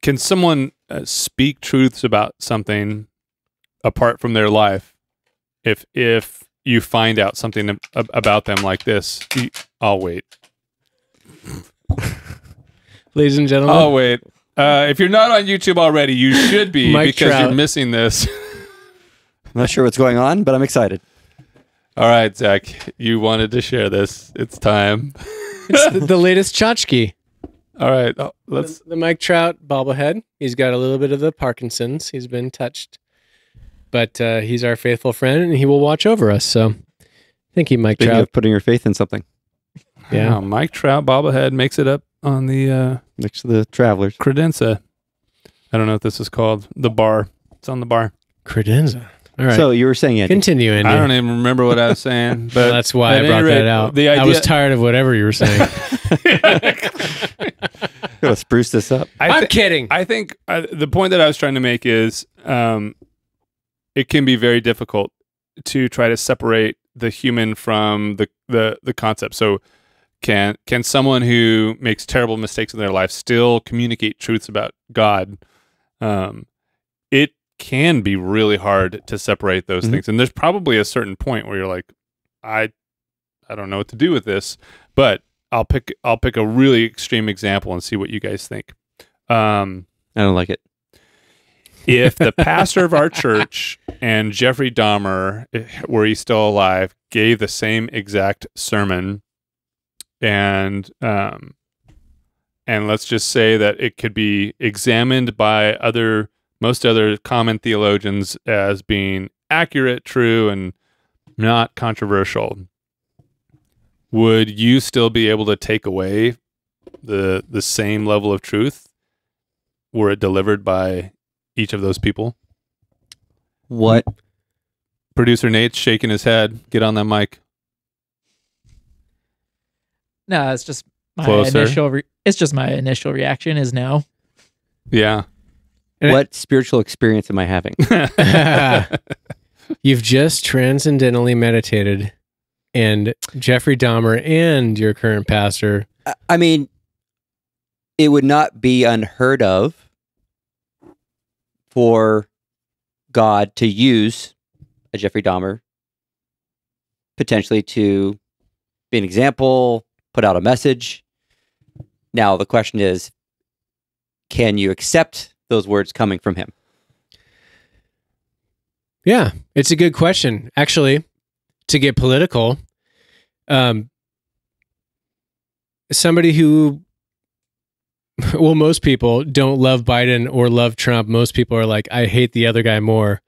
can someone uh, speak truths about something apart from their life? If, if you find out something ab about them like this, you, I'll wait. Ladies and gentlemen. Oh, wait. Uh, if you're not on YouTube already, you should be because Trout. You're missing this. I'm not sure what's going on, but I'm excited. All right, Zach, you wanted to share this. It's time. It's the latest tchotchke. All right, oh, let's the, the Mike Trout bobblehead. He's got a little bit of the Parkinson's. He's been touched, but uh, he's our faithful friend, and he will watch over us. So, thank you, Mike Speaking Trout. Of putting your faith in something. Yeah, wow, Mike Trout bobblehead makes it up. On the uh next to the Travelers credenza. I don't know what this is called. The bar. It's on the bar. Credenza. All right. So you were saying, Andy. Continue, Andy. I don't even remember what I was saying. But well, that's why I brought rate, that out. The idea I was tired of whatever you were saying. Gotta spruce this up. I I'm kidding. I think I, the point that I was trying to make is, um, it can be very difficult to try to separate the human from the the the concept. So. Can can someone who makes terrible mistakes in their life still communicate truths about God? Um, it can be really hard to separate those mm-hmm. things, and there's probably a certain point where you're like, I, I don't know what to do with this. But I'll pick I'll pick a really extreme example and see what you guys think. Um, I don't like it. If the pastor of our church and Jeffrey Dahmer, were he still alive, gave the same exact sermon. And um, and let's just say that it could be examined by other most other common theologians as being accurate, true, and not controversial. Would you still be able to take away the the same level of truth were it delivered by each of those people? What? Producer Nate's shaking his head. Get on that mic. No, it's just my Closer. initial. Re it's just my initial reaction is no. Yeah, And what it, spiritual experience am I having? You've just transcendentally meditated, and Jeffrey Dahmer and your current pastor. I mean, it would not be unheard of for God to use a Jeffrey Dahmer potentially to be an example, put out a message. Now, the question is, can you accept those words coming from him? Yeah, it's a good question. Actually, to get political, um, somebody who, well, most people don't love Biden or love Trump. Most people are like, I hate the other guy more.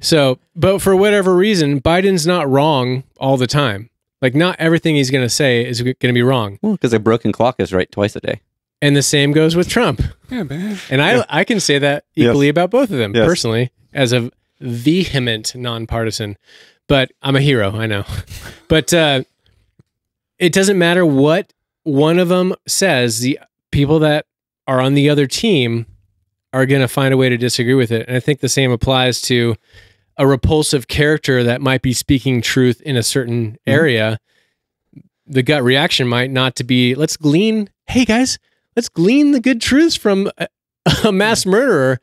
So, but for whatever reason, Biden's not wrong all the time. Like, not everything he's going to say is going to be wrong. Well, because a broken clock is right twice a day. And the same goes with Trump. Yeah, man. And I, yeah. I can say that equally yes. about both of them yes. personally, as a vehement nonpartisan. But I'm a hero, I know. But uh, it doesn't matter what one of them says. The people that are on the other team are going to find a way to disagree with it. And I think the same applies to a repulsive character that might be speaking truth in a certain area. Mm-hmm. The gut reaction might not to be, let's glean, hey guys, let's glean the good truths from a, a mass murderer.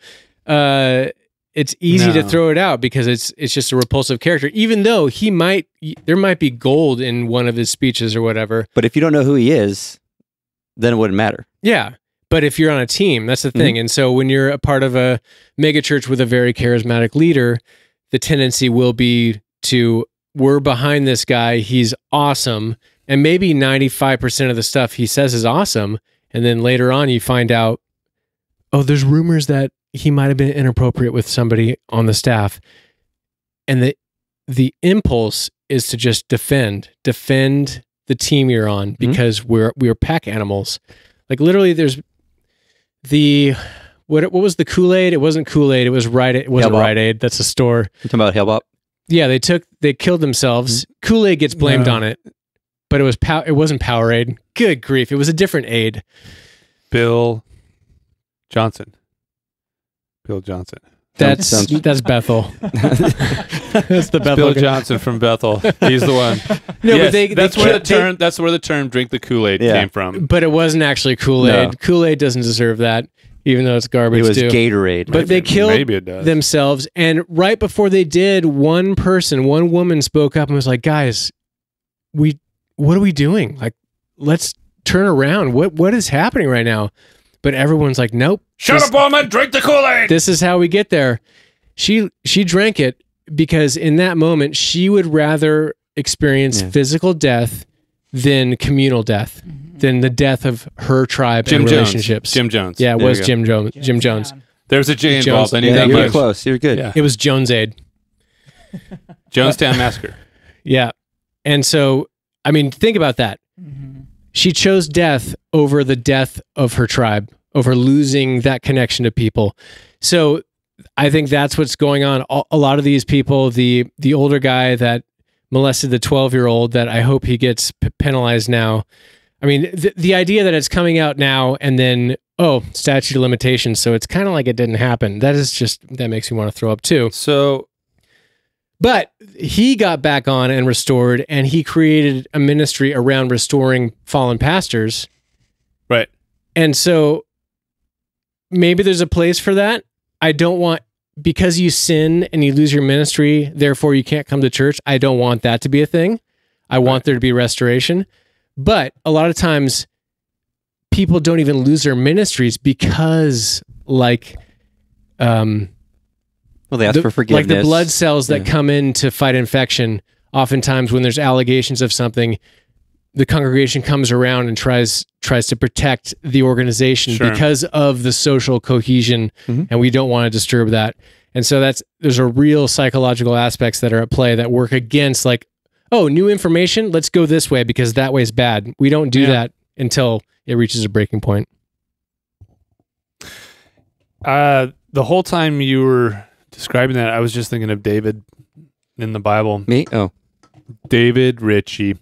Uh, it's easy no. to throw it out because it's, it's just a repulsive character, even though he might, there might be gold in one of his speeches or whatever. But if you don't know who he is, then it wouldn't matter. Yeah. But if you're on a team, that's the thing. Mm-hmm. And so when you're a part of a megachurch with a very charismatic leader, the tendency will be to, we're behind this guy, he's awesome, and maybe ninety-five percent of the stuff he says is awesome, and then later on you find out, oh, there's rumors that he might have been inappropriate with somebody on the staff, and the, the impulse is to just defend, defend the team you're on, because mm-hmm. we're, we're pack animals. Like, literally, there's the... What what was the Kool-Aid? It wasn't Kool-Aid. It was Rite Aid. It wasn't Rite Aid. That's a store. You're talking about Hale Bopp? Yeah, they took they killed themselves. Mm-hmm. Kool-Aid gets blamed no. on it, but it was pow it wasn't Powerade. Good grief! It was a different aid. Bill Johnson. Bill Johnson. That's that's Bethel. That's the Bethel. Bill guy. Johnson from Bethel. He's the one. No, yes, but they, that's they where the term. They, that's where the term "drink the Kool-Aid" yeah. came from. But it wasn't actually Kool-Aid. No. Kool-Aid doesn't deserve that. Even though it's garbage, it was too. Gatorade. But maybe, they killed maybe it does. themselves, and right before they did, one person, one woman spoke up and was like, "Guys, we, what are we doing? Like, let's turn around. What, what is happening right now?" But everyone's like, "Nope, shut this, up, woman! Drink the Kool-Aid. This is how we get there." She, she drank it because in that moment she would rather experience yeah. physical death than communal death. Mm-hmm. Than the death of her tribe Jim and relationships. Jones. Jim Jones. Yeah, it there was Jim Jones. Jim Jones. There's a J involved. I need yeah, that you're much. Close. You're good. Yeah. It was Jones Aid. Jonestown Massacre. Yeah. And so, I mean, think about that. Mm-hmm. She chose death over the death of her tribe, over losing that connection to people. So I think that's what's going on. A lot of these people, the, the older guy that molested the twelve-year-old that I hope he gets p penalized now, I mean, the, the idea that it's coming out now and then, oh, statute of limitations, so it's kind of like it didn't happen. That is just, that makes me want to throw up too. So, but he got back on and restored, and he created a ministry around restoring fallen pastors. Right. And so maybe there's a place for that. I don't want, because you sin and you lose your ministry, therefore you can't come to church. I don't want that to be a thing. I want right. there to be restoration. But a lot of times, people don't even lose their ministries because, like, um, well, they ask the, for forgiveness. Like the blood cells that yeah. come in to fight infection. Oftentimes, when there's allegations of something, the congregation comes around and tries tries to protect the organization sure. because of the social cohesion, mm-hmm. and we don't want to disturb that. And so that's there's a real psychological aspects that are at play that work against, like, oh, new information, let's go this way because that way is bad. We don't do yeah. that until it reaches a breaking point. Uh, the whole time you were describing that, I was just thinking of David in the Bible. Me? Oh. David Ritchie.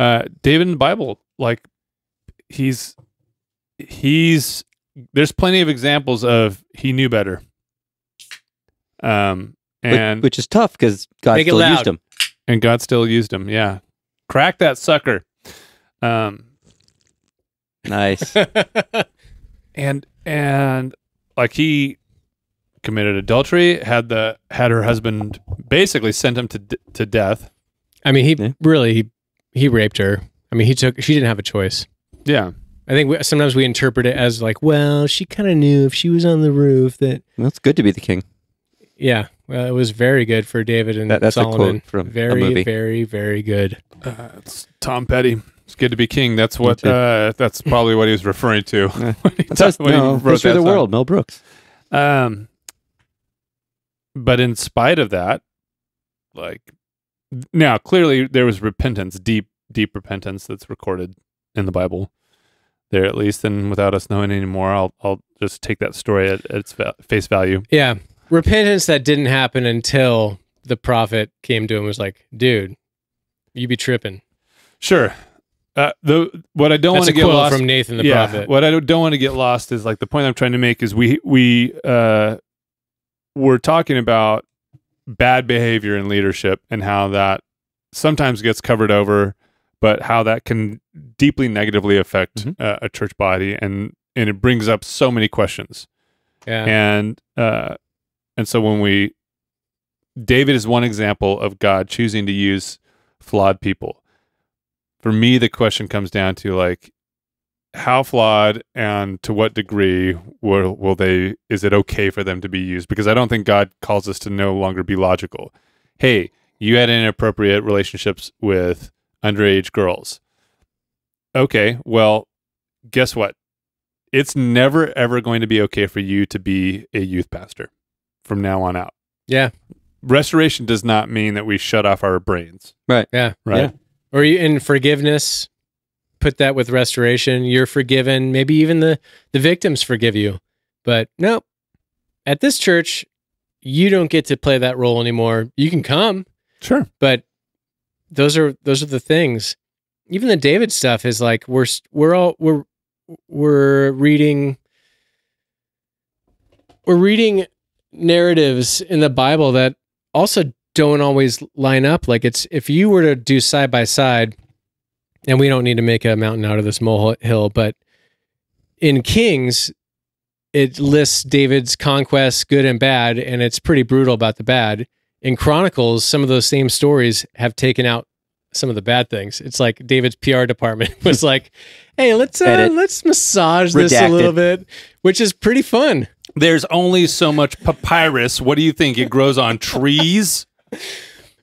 Uh, David in the Bible, like, he's, he's, there's plenty of examples of he knew better. Um, and which, which is tough because God still used them. And God still used them. Yeah. Crack that sucker. Um, nice. and, and like he committed adultery, had the, had her husband basically sent him to, to death. I mean, he yeah. really, he, he raped her. I mean, he took, she didn't have a choice. Yeah. I think we, sometimes we interpret it as like, well, she kind of knew if she was on the roof that... Well, it's good to be the king. Yeah. Well, it was very good for David and that, that's Solomon. A quote from very, a movie. very, very good. Uh, it's Tom Petty. It's good to be king. That's what. Uh, that's probably what he was referring to. Yeah. he that's when no, he wrote that the song. World, Mel Brooks. Um, but in spite of that, like, now clearly there was repentance, deep, deep repentance that's recorded in the Bible. There at least, and without us knowing anymore, I'll I'll just take that story at, at its va face value. Yeah, repentance that didn't happen until the prophet came to him and was like, "Dude, you be tripping." Sure. Uh, the what I don't want to get lost from Nathan the yeah, prophet. What I don't want to get lost is like the point I'm trying to make is we we uh, we're talking about bad behavior in leadership and how that sometimes gets covered over. But how that can deeply negatively affect mm-hmm. uh, a church body, and and it brings up so many questions. Yeah. And uh, and so when we, David is one example of God choosing to use flawed people. For me, the question comes down to like, how flawed and to what degree will will they? Is it okay for them to be used? Because I don't think God calls us to no longer be logical. Hey, you had inappropriate relationships with underage girls. Okay, well, guess what? It's never, ever going to be okay for you to be a youth pastor from now on out. Yeah. Restoration does not mean that we shut off our brains. Right. Yeah. Right. Yeah. Or you, in forgiveness, put that with restoration. You're forgiven. Maybe even the, the victims forgive you. But no, at this church, you don't get to play that role anymore. You can come. Sure. But Those are those are the things. Even the David stuff is like we're we're all we're we're reading we're reading narratives in the Bible that also don't always line up. Like it's if you were to do side by side, and we don't need to make a mountain out of this molehill, but in Kings, it lists David's conquests, good and bad, and it's pretty brutal about the bad. In Chronicles, some of those same stories have taken out some of the bad things. It's like David's P R department was like, hey, let's uh, let's massage Redacted. this a little bit, which is pretty fun. There's only so much papyrus. What do you think? It grows on trees?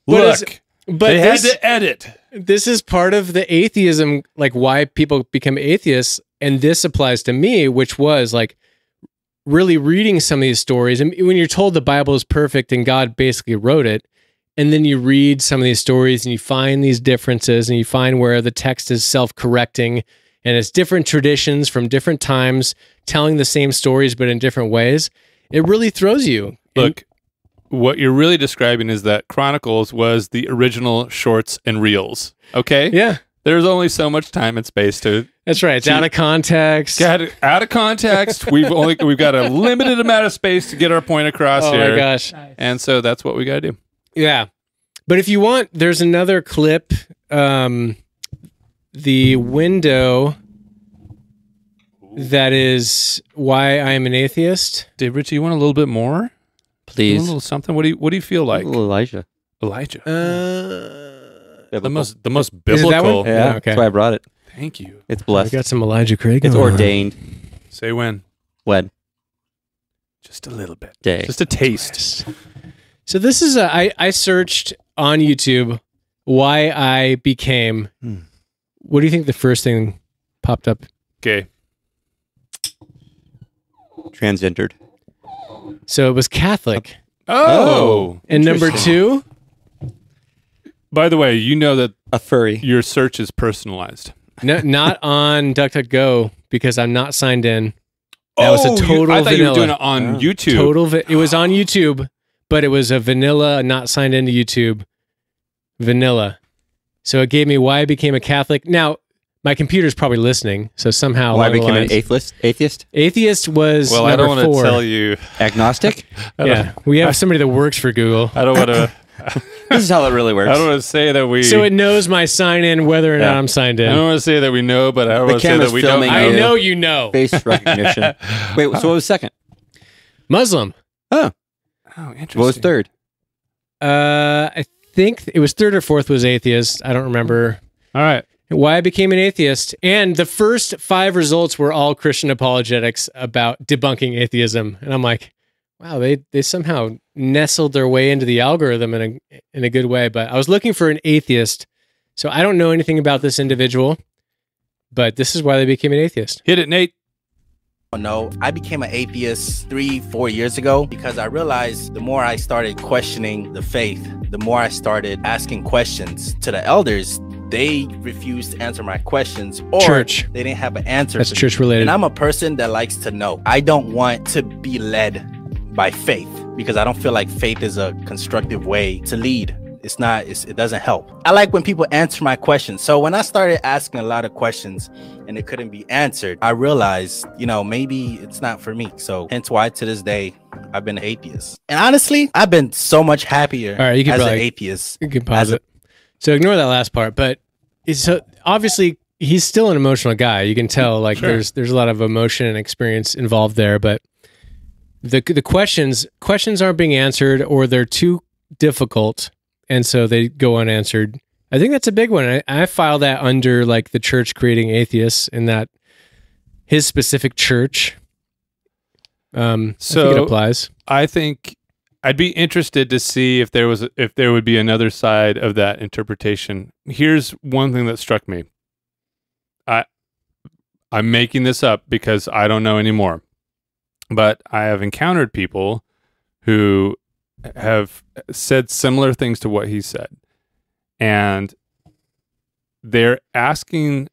Look, but, but they this, had to edit. This is part of the atheism, like why people become atheists. And this applies to me, which was like, really reading some of these stories, and when you're told the Bible is perfect and God basically wrote it, and then you read some of these stories and you find these differences and you find where the text is self-correcting and it's different traditions from different times telling the same stories but in different ways, it really throws you. Look, and what you're really describing is that Chronicles was the original shorts and reels, okay? Yeah. There's only so much time and space to. That's right. It's to, out of context. Got it, out of context. We've only we've got a limited amount of space to get our point across oh here. Oh my gosh! Nice. And so that's what we got to do. Yeah, but if you want, there's another clip. Um, the window that is why I am an atheist. Dave Ritchie, you want a little bit more, please? A little something. What do you What do you feel like? A little Elijah. Elijah. Uh. Biblical. The most, the most biblical. Yeah, oh, okay. That's why I brought it. Thank you. It's blessed. We got some Elijah Craig. It's ordained. Say when. When. Just a little bit. Day. Just a taste. Yes. So this is a. I I searched on YouTube why I became. Hmm. What do you think the first thing popped up? Gay. Transgendered. So it was Catholic. Oh. And number two. By the way, you know that a furry. Your search is personalized. No, not on DuckDuckGo because I'm not signed in. That oh, was a total. You, I thought vanilla. You were doing it on oh. YouTube. Total. It was on YouTube, but it was a vanilla, not signed into YouTube, vanilla. So it gave me why I became a Catholic. Now, My computer's probably listening, so somehow... Well, I became lines, an atheist? Atheist? Atheist was well, number four. Well, I don't want to tell you... Agnostic? Yeah. We have somebody that works for Google. I don't want to... This is how it really works. I don't want to say that we... So it knows my sign-in, whether or yeah. not I'm signed in. I don't want to say that we know, but I don't want to say that we don't know. I know you know. Face recognition. Wait, so what was second? Muslim. Oh. Oh, interesting. What was third? Uh, I think it was third or fourth was atheist. I don't remember. All right. Why I became an atheist. And the first five results were all Christian apologetics about debunking atheism. And I'm like... Wow, they, they somehow nestled their way into the algorithm in a, in a good way, but I was looking for an atheist, so I don't know anything about this individual, but this is why they became an atheist. Hit it, Nate. Oh, no, I became an atheist three, four years ago because I realized the more I started questioning the faith, the more I started asking questions to the elders. They refused to answer my questions, or church. They didn't have an answer. That's church-related. And I'm a person that likes to know. I don't want to be led by faith, because I don't feel like faith is a constructive way to lead. It's not, it's, it doesn't help. I like when people answer my questions. So when I started asking a lot of questions and it couldn't be answered, I realized, you know, maybe it's not for me. So hence why to this day, I've been an atheist. And honestly, I've been so much happier All right, you can as probably, an atheist. You can pause it. So ignore that last part, but it's so obviously he's still an emotional guy. You can tell like sure. there's, there's a lot of emotion and experience involved there, but The, the questions questions aren't being answered, or they're too difficult, and so they go unanswered. I think that's a big one. I, I file that under like the church creating atheists, in that his specific church. Um, so I think it applies. I think I'd be interested to see if there was if there would be another side of that interpretation. Here's one thing that struck me. I I'm making this up because I don't know anymore. But I have encountered people who have said similar things to what he said. And they're asking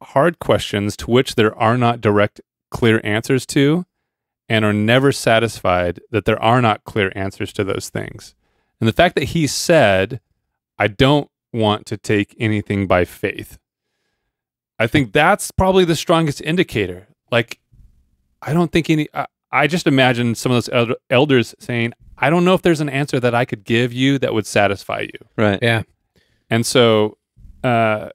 hard questions to which there are not direct, clear answers to, and are never satisfied that there are not clear answers to those things. And the fact that he said, I don't want to take anything by faith, I think that's probably the strongest indicator. Like, I don't think any... I, I just imagine some of those elders saying, I don't know if there's an answer that I could give you that would satisfy you. Right. Yeah. And so uh,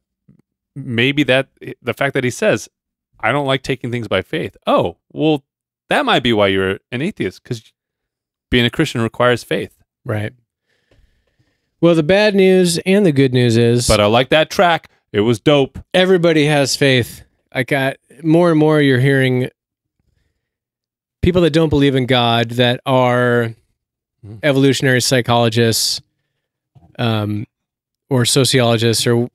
maybe that the fact that he says, I don't like taking things by faith. Oh, well, that might be why you're an atheist, because being a Christian requires faith. Right. Well, the bad news and the good news is... But I like that track. It was dope. Everybody has faith. I got more and more you're hearing... people that don't believe in God, that are evolutionary psychologists um, or sociologists, or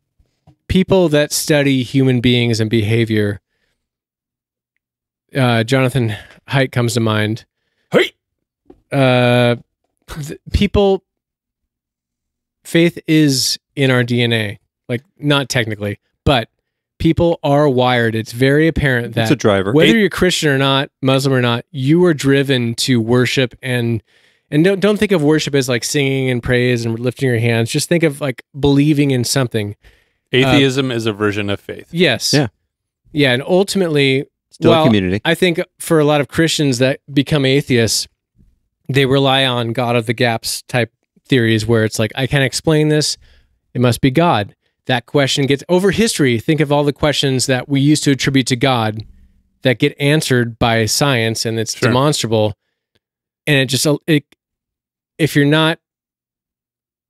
people that study human beings and behavior. Uh, Jonathan Haidt comes to mind. Hey! Uh, people, faith is in our D N A. Like, not technically, but... people are wired. It's very apparent that it's a driver. Whether you're Christian or not, Muslim or not, you are driven to worship, and and don't don't think of worship as like singing and praise and lifting your hands. Just think of like believing in something. Atheism uh, is a version of faith. Yes. Yeah. Yeah, and ultimately, still well, a community. I think for a lot of Christians that become atheists, they rely on God of the gaps type theories, where it's like, I can't explain this. It must be God. That question gets, over history, think of all the questions that we used to attribute to God that get answered by science, and it's sure. demonstrable. And it just, it, if you're not,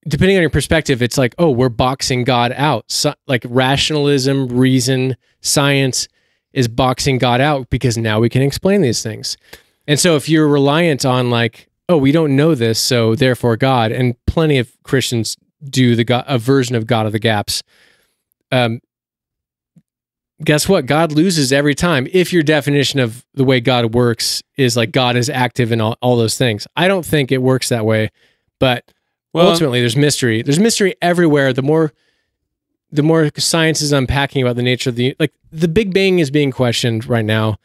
depending on your perspective, it's like, oh, we're boxing God out. So, like rationalism, reason, science is boxing God out because now we can explain these things. And so if you're reliant on like, oh, we don't know this, so therefore God, and plenty of Christians do the God, a version of God of the gaps. Um, guess what? God loses every time. If your definition of the way God works is like God is active in all, all those things. I don't think it works that way, but well, ultimately there's mystery. There's mystery everywhere. The more, the more science is unpacking about the nature of the, like the Big Bang is being questioned right now.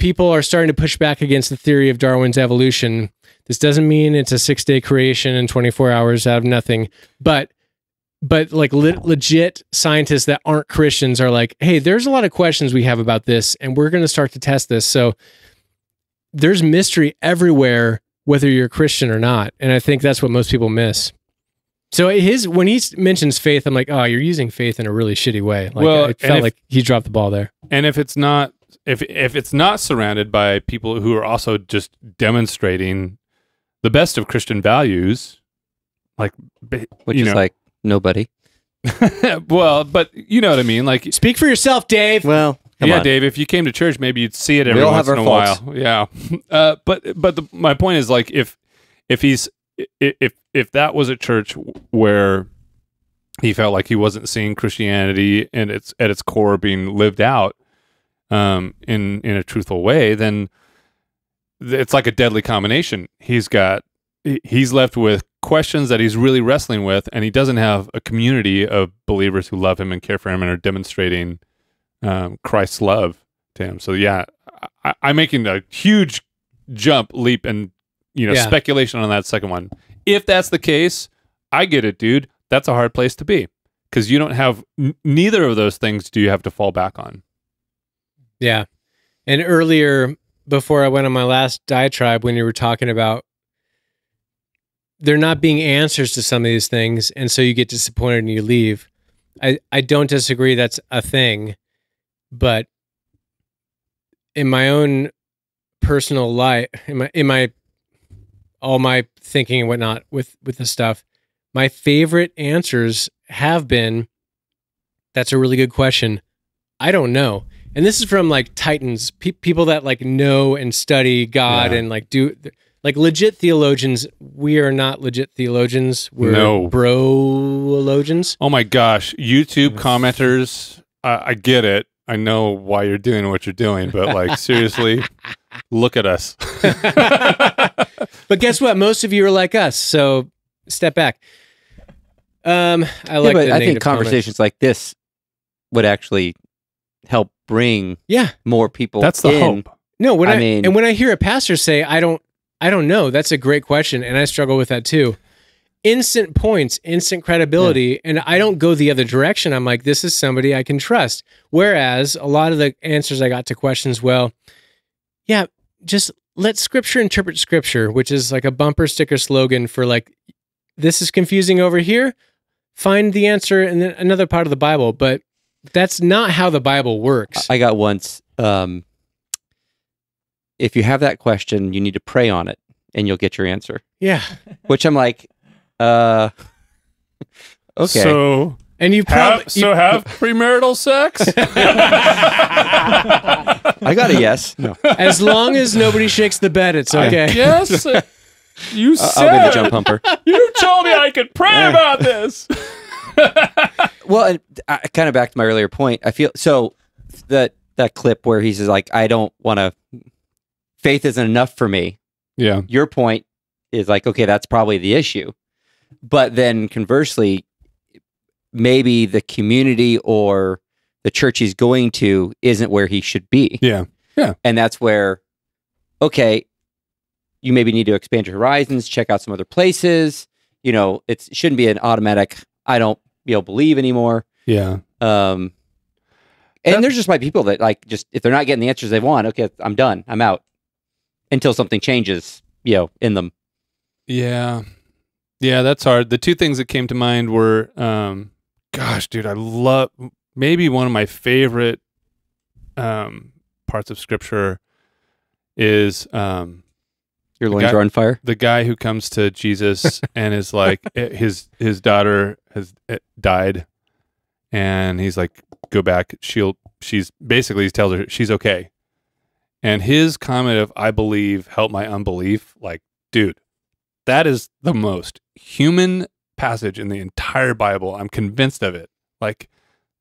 People are starting to push back against the theory of Darwin's evolution. This doesn't mean it's a six-day creation in twenty-four hours out of nothing, but But like le legit scientists that aren't Christians are like, hey, there's a lot of questions we have about this, and we're going to start to test this. So there's mystery everywhere, whether you're a Christian or not. And I think that's what most people miss. So his, when he mentions faith, I'm like, oh, you're using faith in a really shitty way. Like, well, it felt if, like he dropped the ball there. And if it's not, if, if it's not surrounded by people who are also just demonstrating the best of Christian values, like, which is know, like, nobody. Well, but you know what I mean. Like, speak for yourself, Dave. Well, come yeah, on. Dave. If you came to church, maybe you'd see it every once in a faults. while. Yeah. Uh, but but the, my point is, like, if if he's if if that was a church where he felt like he wasn't seeing Christianity and its at its core being lived out um, in in a truthful way, then it's like a deadly combination. He's got he's left with questions that he's really wrestling with, and he doesn't have a community of believers who love him and care for him and are demonstrating um, Christ's love to him. So yeah, I, I'm making a huge jump, leap, and you know yeah. speculation on that second one. If that's the case, I get it, dude. That's a hard place to be because you don't have n neither of those things. Do you have to fall back on? Yeah, and earlier before I went on my last diatribe, when you were talking about they're not being answers to some of these things, and so you get disappointed and you leave. I, I don't disagree that's a thing, but in my own personal life, in my, in my all my thinking and whatnot with, with this stuff, my favorite answers have been, that's a really good question, I don't know. And this is from like Titans, pe people that like know and study God yeah. and like do... Like legit theologians, we are not legit theologians. We're no. bro-ologians. Oh my gosh. YouTube commenters, I, I get it. I know why you're doing what you're doing, but like seriously, look at us. But guess what? Most of you are like us, so step back. Um, I like yeah, the I think conversations comments. like this would actually help bring yeah. more people That's the in. hope. No, when I, I mean, and when I hear a pastor say, I don't I don't know. That's a great question, and I struggle with that too. Instant points, instant credibility, yeah. and I don't go the other direction. I'm like, this is somebody I can trust. Whereas a lot of the answers I got to questions, well, yeah, just let Scripture interpret Scripture, which is like a bumper sticker slogan for like, this is confusing over here. Find the answer in another part of the Bible, but that's not how the Bible works. I got once... Um... if you have that question, you need to pray on it and you'll get your answer. Yeah. Which I'm like, uh, okay. So, and you probably, have, so you, have premarital sex? I got a yes. No. As long as nobody shakes the bed, it's okay. I, yes. You said. I'll be the jump humper. You told me I could pray yeah. about this. Well, and I, kind of back to my earlier point, I feel, so that, that clip where he says like, I don't want to, faith isn't enough for me. Yeah. Your point is like, okay, that's probably the issue. But then conversely, maybe the community or the church he's going to isn't where he should be. Yeah. Yeah. And that's where, okay, you maybe need to expand your horizons, check out some other places. You know, it's, it shouldn't be an automatic, I don't, you know, believe anymore. Yeah. Um, and that, there's just my people that like, just, if they're not getting the answers they want, okay, I'm done, I'm out. Until something changes, you know, in them. Yeah. Yeah, that's hard. The two things that came to mind were, um, gosh, dude, I love, maybe one of my favorite um, parts of Scripture is... Um, Your loins guy, are on fire? The guy who comes to Jesus and is like, his, his daughter has died, and he's like, go back. She'll, she's basically, he tells her, she's okay. And his comment of, I believe, help my unbelief, like, dude, that is the most human passage in the entire Bible. I'm convinced of it. Like,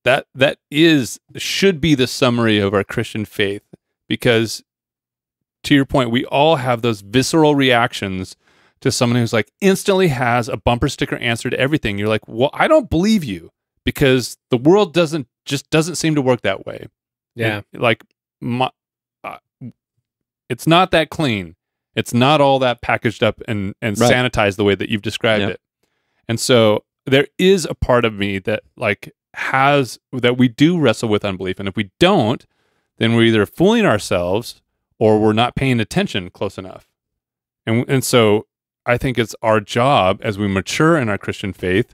that that is, should be the summary of our Christian faith. Because, to your point, we all have those visceral reactions to someone who's like, instantly has a bumper sticker answer to everything. You're like, well, I don't believe you. Because the world doesn't, just doesn't seem to work that way. Yeah. It, like, my... It's not that clean. It's not all that packaged up and, and right. sanitized the way that you've described yep. it. And so there is a part of me that like has, that we do wrestle with unbelief. And if we don't, then we're either fooling ourselves or we're not paying attention close enough. And, and so I think it's our job as we mature in our Christian faith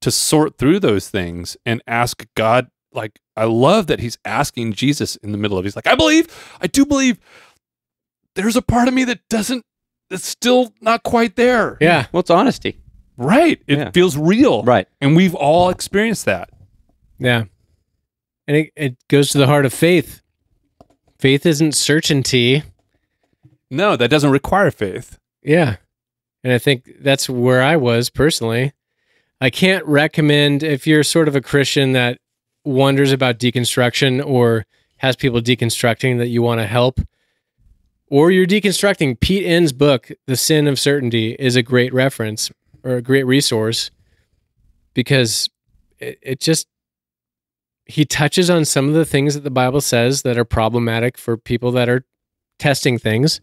to sort through those things and ask God, like, I love that he's asking Jesus in the middle of, he's like, I believe, I do believe there's a part of me that doesn't, that's still not quite there. Yeah. Well, it's honesty. Right. It yeah. feels real. Right. And we've all experienced that. Yeah. And it, it goes to the heart of faith. Faith isn't certainty. No, that doesn't require faith. Yeah. And I think that's where I was personally. I can't recommend, if you're sort of a Christian that wonders about deconstruction or has people deconstructing that you want to help, or you're deconstructing, Pete Enns' book, The Sin of Certainty, is a great reference or a great resource because it, it just, he touches on some of the things that the Bible says that are problematic for people that are testing things.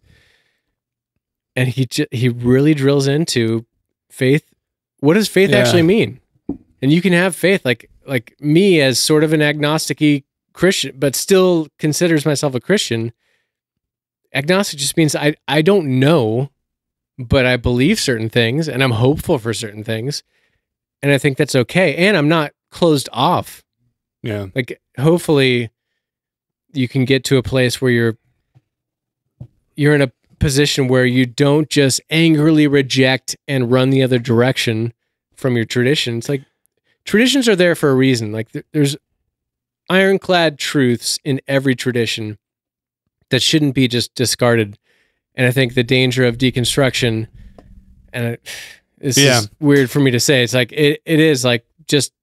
And he he really drills into faith. What does faith yeah. actually mean? And you can have faith like like me as sort of an agnostic-y Christian, but still considers myself a Christian. Agnostic just means I, I don't know, but I believe certain things and I'm hopeful for certain things. And I think that's okay. And I'm not closed off. Yeah. Like hopefully you can get to a place where you're you're in a position where you don't just angrily reject and run the other direction from your traditions. Like traditions are there for a reason. Like th there's ironclad truths in every tradition that shouldn't be just discarded. And I think the danger of deconstruction, and it, this yeah. is weird for me to say, it's like it, it is like just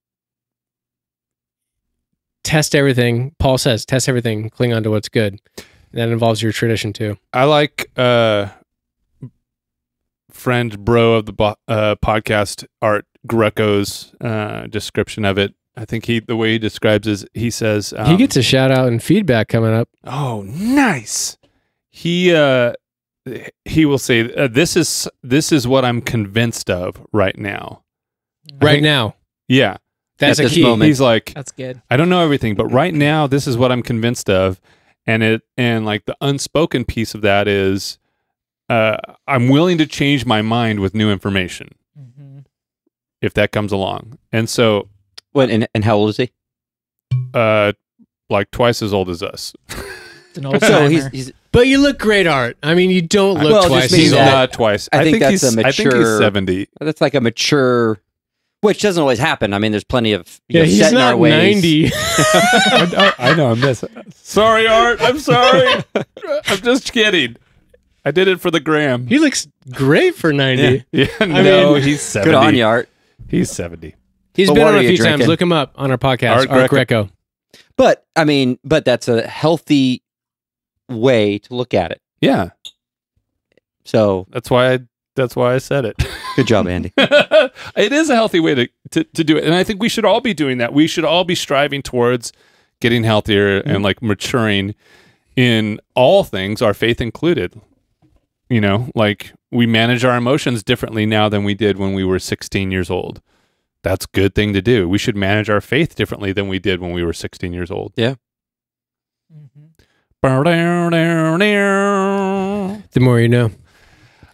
test everything. Paul says, test everything, cling on to what's good. That involves your tradition too. I like uh, friend bro of the bo uh, podcast, Art Greco's uh, description of it. I think he the way he describes is he says um, he gets a shout out and feedback coming up. Oh, nice. He uh, he will say uh, this is this is what I'm convinced of right now. Right think, now, yeah. That's a key. Moment. He's like, that's good. I don't know everything, but right now, this is what I'm convinced of. And it and like the unspoken piece of that is, uh, I'm willing to change my mind with new information, mm-hmm. if that comes along. And so, what and, and how old is he? Uh, like twice as old as us. It's an old so he's, he's, but you look great, Art. I mean, you don't look well, twice. He's that, not twice. I, I think, think that's he's, a mature. I think he's seventy. That's like a mature. Which doesn't always happen. I mean, there's plenty of you yeah. know, he's set in not our ways. ninety. I, I, I know I'm missing. Sorry, Art. I'm sorry. I'm just kidding. I did it for the gram. He looks great for ninety. Yeah. Yeah, no, mean, he's seventy. Good on you, Art. He's seventy. He's but been on a few drinking? times. Look him up on our podcast, Art, Art Greco. Greco. But I mean, but that's a healthy way to look at it. Yeah. So that's why I. That's why I said it. Good job, Andy. It is a healthy way to, to, to do it. And I think we should all be doing that. We should all be striving towards getting healthier mm. and like maturing in all things, our faith included. You know, like we manage our emotions differently now than we did when we were sixteen years old. That's a good thing to do. We should manage our faith differently than we did when we were sixteen years old. Yeah. Mm-hmm. The more you know.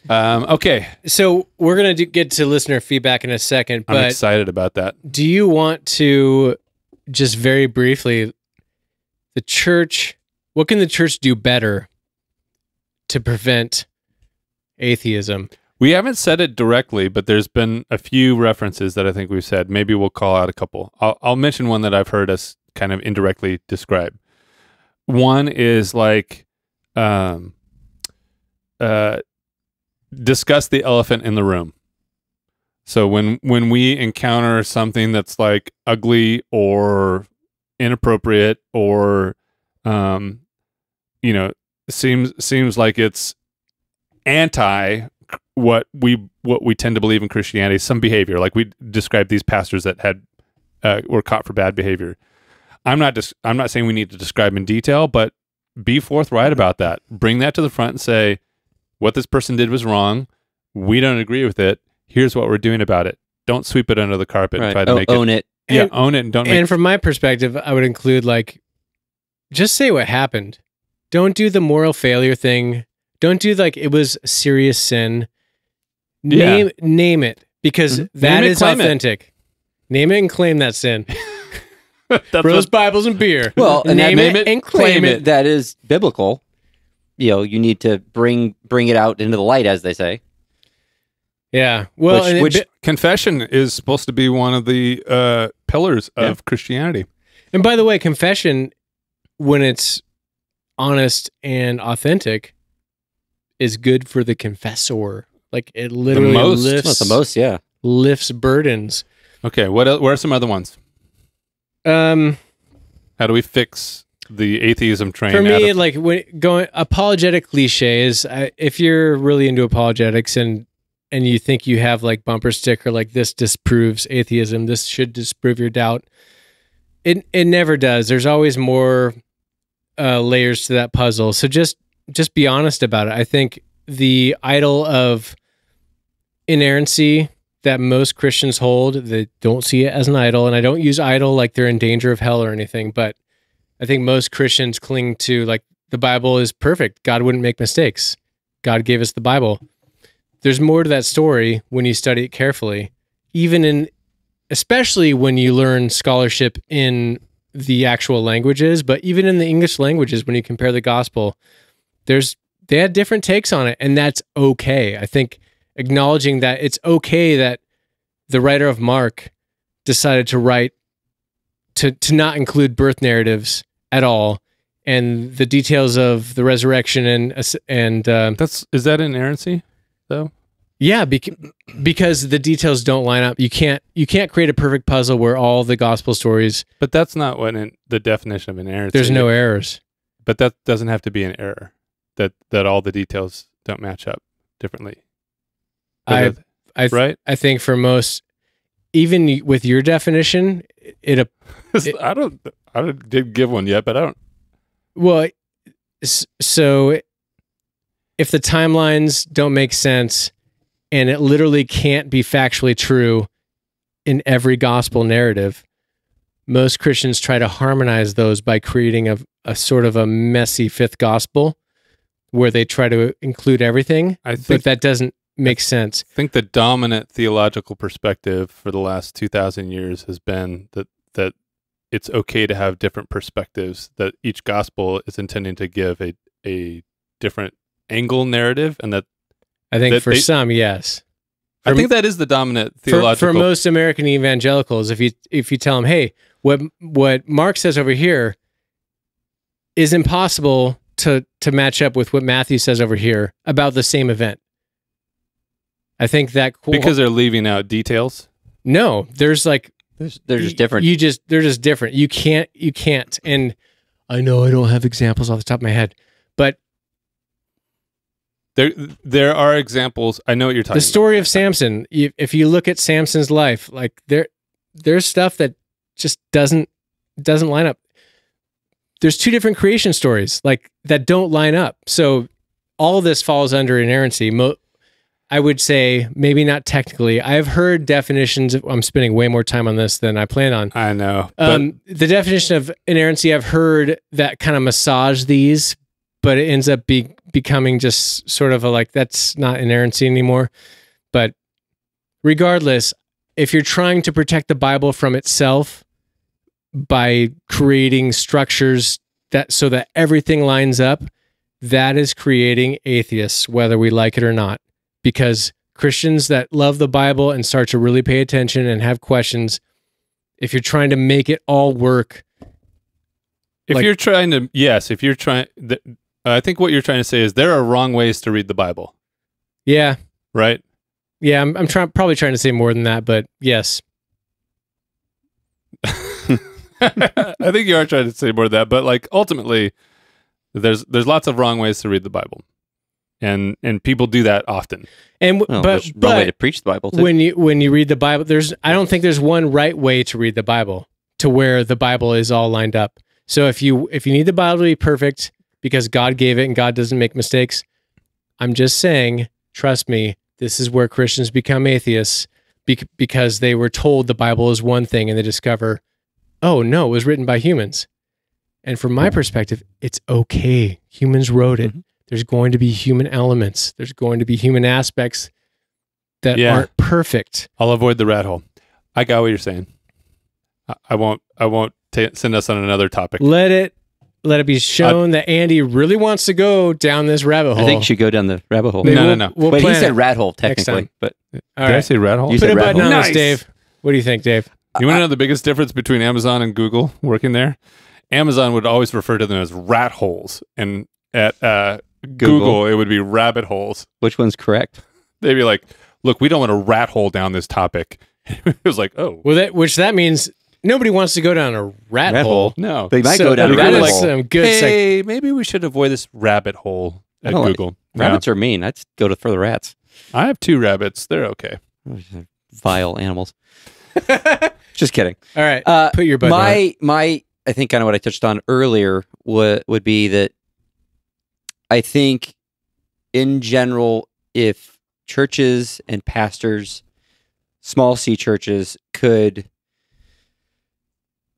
Um, okay. So we're going to get to listener feedback in a second. But I'm excited about that. Do you want to just very briefly, the church, what can the church do better to prevent atheism? We haven't said it directly, but there's been a few references that I think we've said. Maybe we'll call out a couple. I'll, I'll mention one that I've heard us kind of indirectly describe. One is like, um, uh, discuss the elephant in the room. So when when we encounter something that's like ugly or inappropriate or um you know seems seems like it's anti what we what we tend to believe in Christianity, some behavior, like we described these pastors that had uh, were caught for bad behavior. I'm not just I'm not saying we need to describe in detail, but be forthright about that. Bring that to the front and say, what this person did was wrong. We don't agree with it. Here's what we're doing about it. don't sweep it under the carpet. Right. And try to oh, make own it. it. Yeah, and, own it and don't. Make and from my perspective, I would include like, just say what happened. Don't do the moral failure thing. Don't do like it was serious sin. Name yeah. name it because mm-hmm. that name is it, authentic. It. Name it and claim that sin. Bros, Bibles, and beer. Well, and name, name it, it and claim, claim it. it. That is biblical. You know, you need to bring bring it out into the light, as they say. Yeah. Well, which, it, which confession is supposed to be one of the uh, pillars yeah. of Christianity. And by the way, confession, when it's honest and authentic, is good for the confessor. Like it literally the most. lifts well, the most. Yeah, lifts burdens. Okay. What? What are some other ones? Um, how do we fix the atheism train? For me, out of like when going apologetic cliche is uh, if you're really into apologetics and and you think you have like bumper sticker like this disproves atheism, this should disprove your doubt. It it never does. There's always more uh, layers to that puzzle. So just just be honest about it. I think the idol of inerrancy that most Christians hold, they don't see it as an idol, and I don't use idol like they're in danger of hell or anything, but I think most Christians cling to, like, the Bible is perfect. God wouldn't make mistakes. God gave us the Bible. There's more to that story when you study it carefully, even in, especially when you learn scholarship in the actual languages, but even in the English languages, when you compare the gospel, there's, they had different takes on it, and that's okay. I think acknowledging that it's okay that the writer of Mark decided to write to to not include birth narratives at all, and the details of the resurrection and and um, that's is that inerrancy though? Yeah, beca because the details don't line up. You can't you can't create a perfect puzzle where all the gospel stories. But that's not what in, the definition of inerrancy. There's no errors. But that doesn't have to be an error. That that all the details don't match up differently. I, I, right? I think for most, even with your definition, it, it, it I don't, I didn't give one yet, but I don't. Well, so if the timelines don't make sense and it literally can't be factually true in every gospel narrative, most Christians try to harmonize those by creating a, a sort of a messy fifth gospel where they try to include everything, I think, but that doesn't makes sense. I think the dominant theological perspective for the last two thousand years has been that that it's okay to have different perspectives, that each gospel is intending to give a a different angle narrative, and that I think that for they, some, yes. For I think that is the dominant theological. For, for most American evangelicals, if you if you tell them, "Hey, what what Mark says over here is impossible to to match up with what Matthew says over here about the same event." I think that cool because they're leaving out details. No, there's like there's, they're just different. You just they're just different. You can't you can't. And I know I don't have examples off the top of my head, but there there are examples. I know what you're talking. The story about. of Samson. If you look at Samson's life, like there there's stuff that just doesn't doesn't line up. There's two different creation stories like that don't line up. So all this falls under inerrancy. Mo I would say maybe not technically. I've heard definitions of, I'm spending way more time on this than I planned on. I know. Um, the definition of inerrancy, I've heard that kind of massage these, but it ends up be, becoming just sort of a like, that's not inerrancy anymore. But regardless, if you're trying to protect the Bible from itself by creating structures that so that everything lines up, that is creating atheists, whether we like it or not. Because Christians that love the Bible and start to really pay attention and have questions, if you're trying to make it all work, if like, you're trying to, yes, if you're trying, th I think what you're trying to say is there are wrong ways to read the Bible. Yeah. Right. Yeah, I'm, I'm trying, probably trying to say more than that, but yes. I think you are trying to say more than that, but like ultimately, there's there's lots of wrong ways to read the Bible. And and people do that often. And w well, but, but way to preach the Bible too. when you when you read the Bible, there's I don't think there's one right way to read the Bible to where the Bible is all lined up. So if you if you need the Bible to be perfect because God gave it and God doesn't make mistakes, I'm just saying, trust me, this is where Christians become atheists. because they were told the Bible is one thing and they discover, oh no, it was written by humans. And from my perspective, it's okay. Humans wrote it. Mm-hmm. There's going to be human elements. There's going to be human aspects that yeah. aren't perfect. I'll avoid the rat hole. I got what you're saying. I, I won't, I won't t- send us on another topic. Let it, let it be shown I, that Andy really wants to go down this rabbit hole. I think you should go down the rabbit hole. No, no, no. But we'll, we'll he said rat hole technically. But all right. Did I say rat hole? You Put said a rat button hole. on nice. us, Dave. What do you think, Dave? You want to know the biggest difference between Amazon and Google working there? Amazon would always refer to them as rat holes, and at uh, Google. Google, it would be rabbit holes. Which one's correct? They'd be like, look, we don't want to rat hole down this topic. It was like, oh. Well, that, which that means nobody wants to go down a rat, rat hole. hole. No. They might so go down a rabbit hole. Some good hey, sec- maybe we should avoid this rabbit hole at Google. Like, rabbits yeah. are mean. I'd go to for the rats. I have two rabbits. They're okay. Vile animals. Just kidding. All right. Uh, put your butt my, on. My, I think kind of what I touched on earlier would, would be that I think in general, if churches and pastors, small C churches, could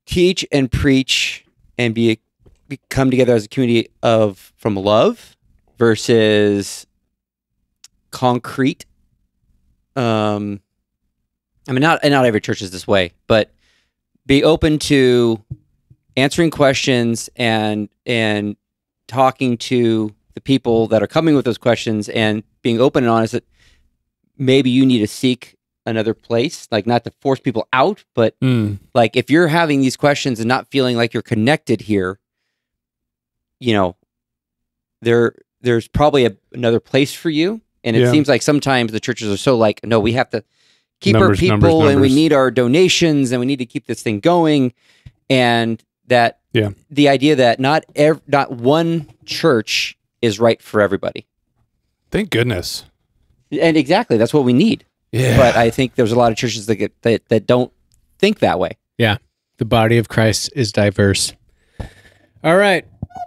teach and preach and be, be come together as a community of from love versus concrete. Um, I mean, not and not every church is this way, but be open to answering questions and and talking to the people that are coming with those questions and being open and honest that maybe you need to seek another place, like not to force people out, but mm. like if you're having these questions and not feeling like you're connected here, you know, there there's probably a, another place for you. And it yeah. seems like sometimes the churches are so like, no, we have to keep numbers, our people numbers, numbers. and we need our donations and we need to keep this thing going. And that yeah. the idea that not ev- not one church is right for everybody. Thank goodness. And exactly, that's what we need. Yeah. But I think there's a lot of churches that get, that, that don't think that way. Yeah. The body of Christ is diverse. All right.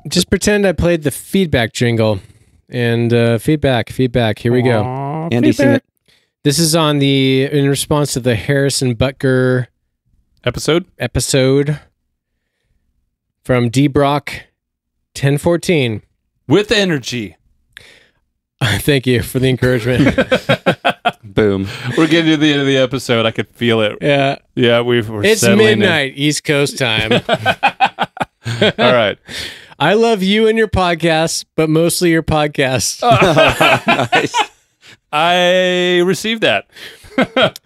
Just pretend I played the feedback jingle. And uh, feedback, feedback. Here we go. Aww, Andy, sing it. This is on the in response to the Harrison Butker episode. Episode. From D Brock ten fourteen. With energy. Thank you for the encouragement. Boom. We're getting to the end of the episode. I could feel it. Yeah. Yeah, we've, we're It's midnight in. East Coast time. All right. I love you and your podcasts, but mostly your podcasts. Oh, nice. I received that.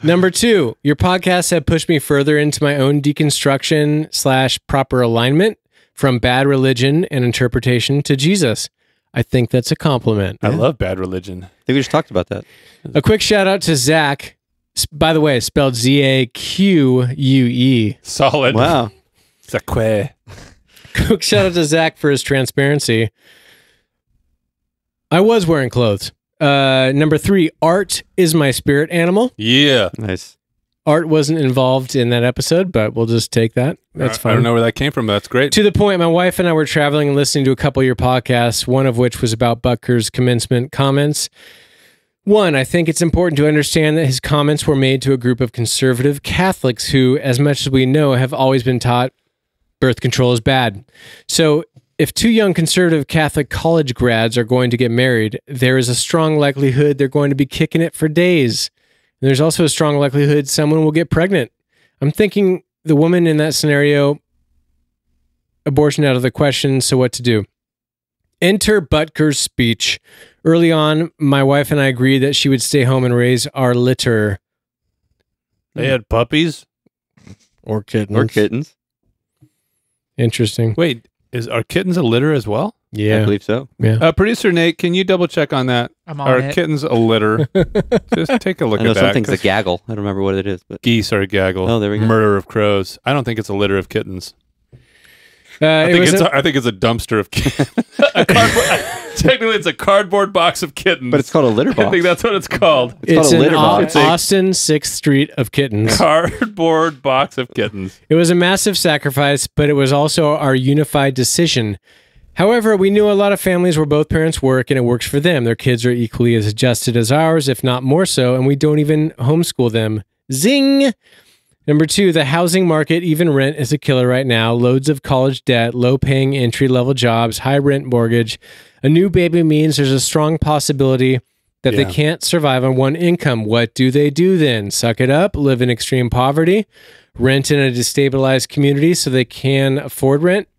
Number two, your podcasts have pushed me further into my own deconstruction slash proper alignment. From bad religion and interpretation to Jesus. I think that's a compliment. I yeah. love bad religion. I think we just talked about that. A quick shout out to Zack. By the way, spelled Z A Q U E. Solid. Wow. Zack. Quick shout out to Zack for his transparency. I was wearing clothes. Uh, number three, art is my spirit animal. Yeah. Nice. Art wasn't involved in that episode, but we'll just take that. That's fine. I don't know where that came from, but that's great. To the point, my wife and I were traveling and listening to a couple of your podcasts, one of which was about Butker's commencement comments. One, I think it's important to understand that his comments were made to a group of conservative Catholics who, as much as we know, have always been taught birth control is bad. So if two young conservative Catholic college grads are going to get married, there is a strong likelihood they're going to be kicking it for days. There's also a strong likelihood someone will get pregnant. I'm thinking the woman in that scenario, abortion out of the question, so what to do? Enter Butker's speech. Early on, my wife and I agreed that she would stay home and raise our litter. They had puppies? Or kittens. Or kittens. Interesting. Wait, is are kittens a litter as well? Yeah. I believe so. Yeah. Uh, Producer Nate, can you double check on that? I'm on Are it. kittens a litter? Just take a look I know at that. Something's a gaggle. I don't remember what it is. But geese are a gaggle. Oh, there we go. Murder of crows. I don't think it's a litter of kittens. Uh, I, think it it's a, a, I think it's a dumpster of kittens. Technically, it's a cardboard box of kittens. But it's called a litter box. I think that's what it's called. It's, it's called a litter box. Austin sixth Street of kittens. Cardboard box of kittens. It was a massive sacrifice, but it was also our unified decision. However, we knew a lot of families where both parents work and it works for them. Their kids are equally as adjusted as ours, if not more so, and we don't even homeschool them. Zing. Number two, the housing market, even rent, is a killer right now. Loads of college debt, low-paying entry-level jobs, high-rent mortgage. A new baby means there's a strong possibility that yeah. they can't survive on one income. What do they do then? Suck it up, live in extreme poverty, rent in a destabilized community so they can afford rent.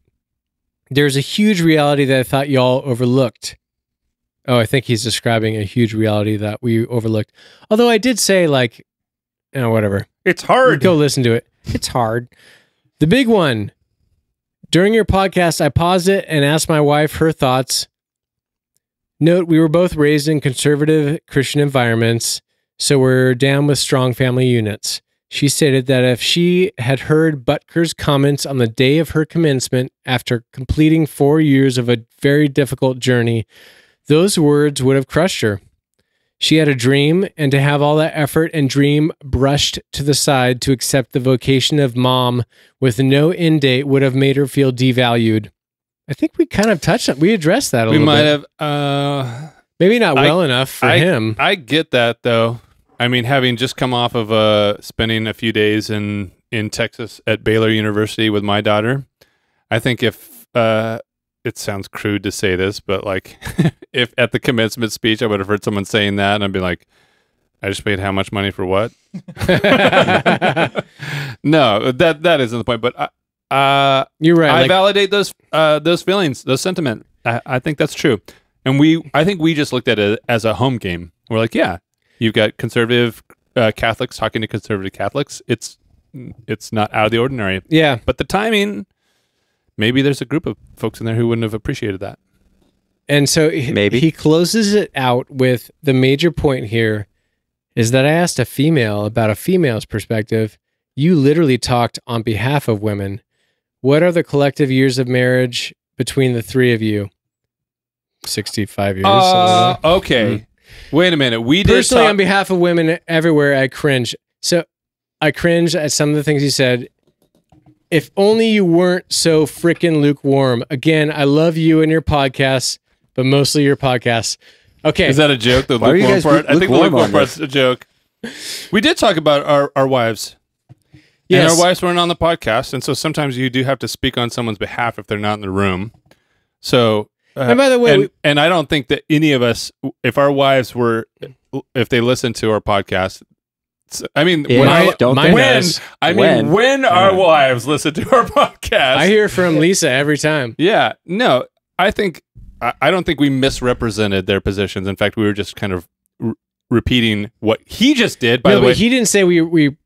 There's a huge reality that I thought y'all overlooked. Oh, I think he's describing a huge reality that we overlooked. Although I did say, like, you know, whatever. It's hard. Go listen to it. It's hard. The big one. During your podcast, I paused it and asked my wife her thoughts. Note, we were both raised in conservative Christian environments, so we're down with strong family units. She stated that if she had heard Butker's comments on the day of her commencement after completing four years of a very difficult journey, those words would have crushed her. She had a dream, and to have all that effort and dream brushed to the side to accept the vocation of mom with no end date would have made her feel devalued. I think we kind of touched on, we addressed that a we little bit. We might have. Uh, Maybe not well I, enough for I, him. I get that, though. I mean, having just come off of uh, spending a few days in, in Texas at Baylor University with my daughter, I think if... Uh, it sounds crude to say this, but like if at the commencement speech, I would have heard someone saying that and I'd be like, I just paid how much money for what? No, that, that isn't the point, but I, uh, you're right. I like, validate those, uh, those feelings, those sentiment. I, I think that's true. And we, I think we just looked at it as a home game. We're like, yeah, you've got conservative uh, Catholics talking to conservative Catholics. It's, it's not out of the ordinary. Yeah. But the timing, maybe there's a group of folks in there who wouldn't have appreciated that. And so he, maybe. he closes it out with the major point here is that I asked a female about a female's perspective. You literally talked on behalf of women. What are the collective years of marriage between the three of you? sixty-five years. Uh, so. Okay. Mm-hmm. Wait a minute. We did Personally, talk on behalf of women everywhere, I cringe. So I cringe at some of the things you said. If only you weren't so freaking lukewarm. Again, I love you and your podcasts, but mostly your podcasts. Okay. Is that a joke? The lukewarm part? I think the lukewarm part's a joke. We did talk about our, our wives. Yes. And our wives weren't on the podcast, and so sometimes you do have to speak on someone's behalf if they're not in the room. So, uh, and by the way, and, we, and I don't think that any of us, if our wives were, if they listened to our podcast, I mean, yeah, when, I, don't when, nice. I mean, when, when our yeah. wives listen to our podcast, I hear from Lisa every time. Yeah, no, I think, I, I don't think we misrepresented their positions. In fact, we were just kind of re repeating what he just did. By no, the but way, he didn't say we, we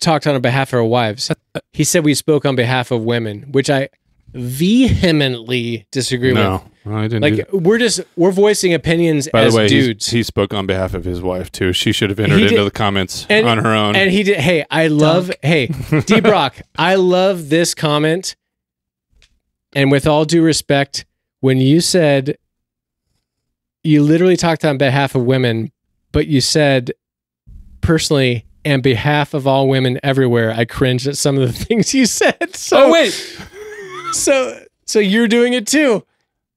talked on behalf of our wives. He said we spoke on behalf of women, which I vehemently disagree no, with. I didn't like we're just we're voicing opinions By as the way, dudes. He spoke on behalf of his wife too. She should have entered did, into the comments and, on her own. And he did. Hey, I love. Dunk. Hey, D Brock, I love this comment. And with all due respect, when you said you literally talked on behalf of women, but you said personally. And behalf of all women everywhere, I cringed at some of the things you said. So oh, wait. So, so you're doing it too.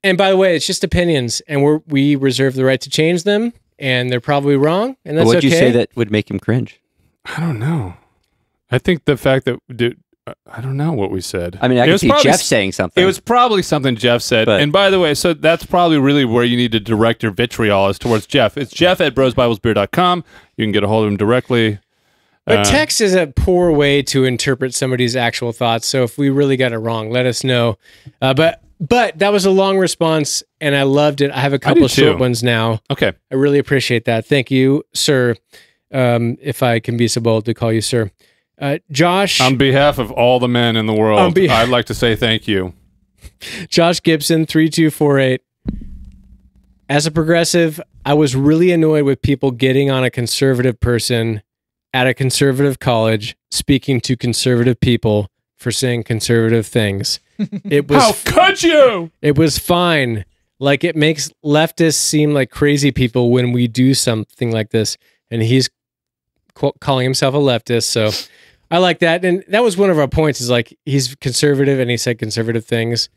And by the way, it's just opinions and we're, we reserve the right to change them and they're probably wrong. And that's okay. What would you say that would make him cringe? I don't know. I think the fact that, dude, I don't know what we said. I mean, I can see Jeff saying something. It was probably something Jeff said. But, and by the way, so that's probably really where you need to direct your vitriol is towards Jeff. It's Jeff at bros bibles beer dot com. You can get a hold of him directly. But text is a poor way to interpret somebody's actual thoughts. So if we really got it wrong, let us know. Uh, but but that was a long response, and I loved it. I have a couple short ones now. Okay. I really appreciate that. Thank you, sir, um, if I can be so bold to call you sir. Uh, Josh. On behalf of all the men in the world, I'd like to say thank you. Josh Gibson, three two four eight. As a progressive, I was really annoyed with people getting on a conservative person at a conservative college, speaking to conservative people for saying conservative things. It was, how could you? It was fine. Like, it makes leftists seem like crazy people when we do something like this. And he's calling himself a leftist. So I like that. And that was one of our points is like, he's conservative and he said conservative things.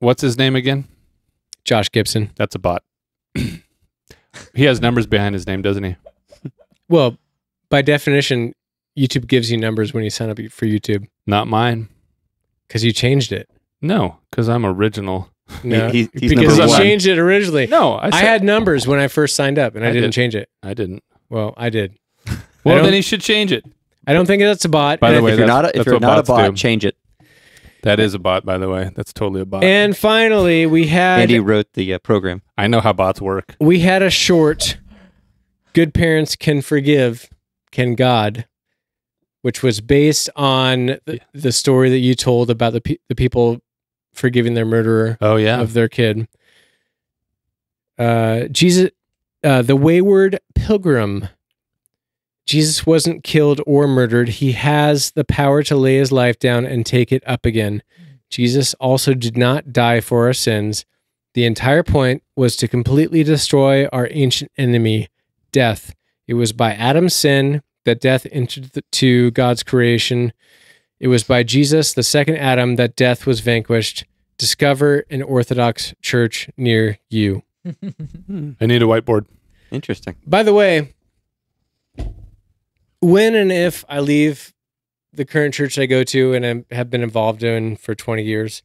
What's his name again? Josh Gibson. That's a bot. He has numbers behind his name, doesn't he? Well, by definition, YouTube gives you numbers when you sign up for YouTube. Not mine. Because you changed it. No, because I'm original. No, he, he, he's because you one. changed it originally. No, I, said, I had numbers when I first signed up, and I, I didn't did. change it. I didn't. Well, I did. Well, I then he should change it. I don't think that's a bot. By the way, if you're not a, if you're not a bot, do. change it. That is a bot, by the way. That's totally a bot. And finally, we had... Andy wrote the uh, program. I know how bots work. We had a short, Good Parents Can Forgive, Can God, which was based on the, the story that you told about the, pe the people forgiving their murderer oh, yeah. of their kid. Uh, Jesus, uh, the wayward pilgrim. Jesus wasn't killed or murdered. He has the power to lay his life down and take it up again. Jesus also did not die for our sins. The entire point was to completely destroy our ancient enemy, death. It was by Adam's sin that death entered the, to God's creation. It was by Jesus, the second Adam, that death was vanquished. Discover an Orthodox church near you. I need a whiteboard. Interesting. By the way, when and if I leave the current church I go to and I have been involved in for twenty years,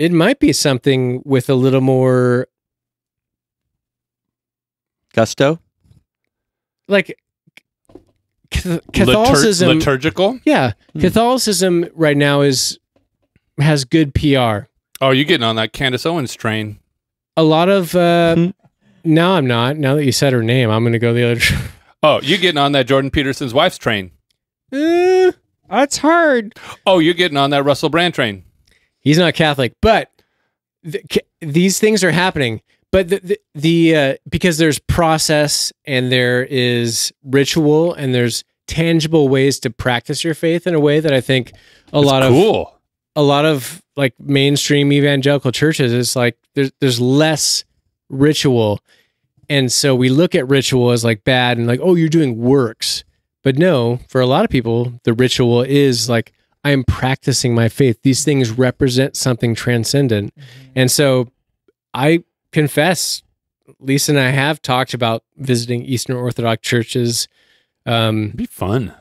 it might be something with a little more... gusto? Like... Catholicism, Litur liturgical, yeah. Hmm. Catholicism right now is has good P R. Oh, you're getting on that Candace Owens train. A lot of uh, hmm. no, I'm not. Now that you said her name, I'm going to go the other. Oh, you're getting on that Jordan Peterson's wife's train. Uh, that's hard. Oh, you're getting on that Russell Brand train. He's not Catholic, but th ca these things are happening. But the, the, the uh, because there's process and there is ritual and there's tangible ways to practice your faith in a way that I think a That's lot of cool. a lot of like mainstream evangelical churches, it's like there's there's less ritual, and so we look at ritual as like bad and like, oh, you're doing works, but no, for a lot of people the ritual is like, I am practicing my faith. These things represent something transcendent, mm-hmm. and so I. confess, Lisa and I have talked about visiting Eastern Orthodox churches. Um, It'd be fun.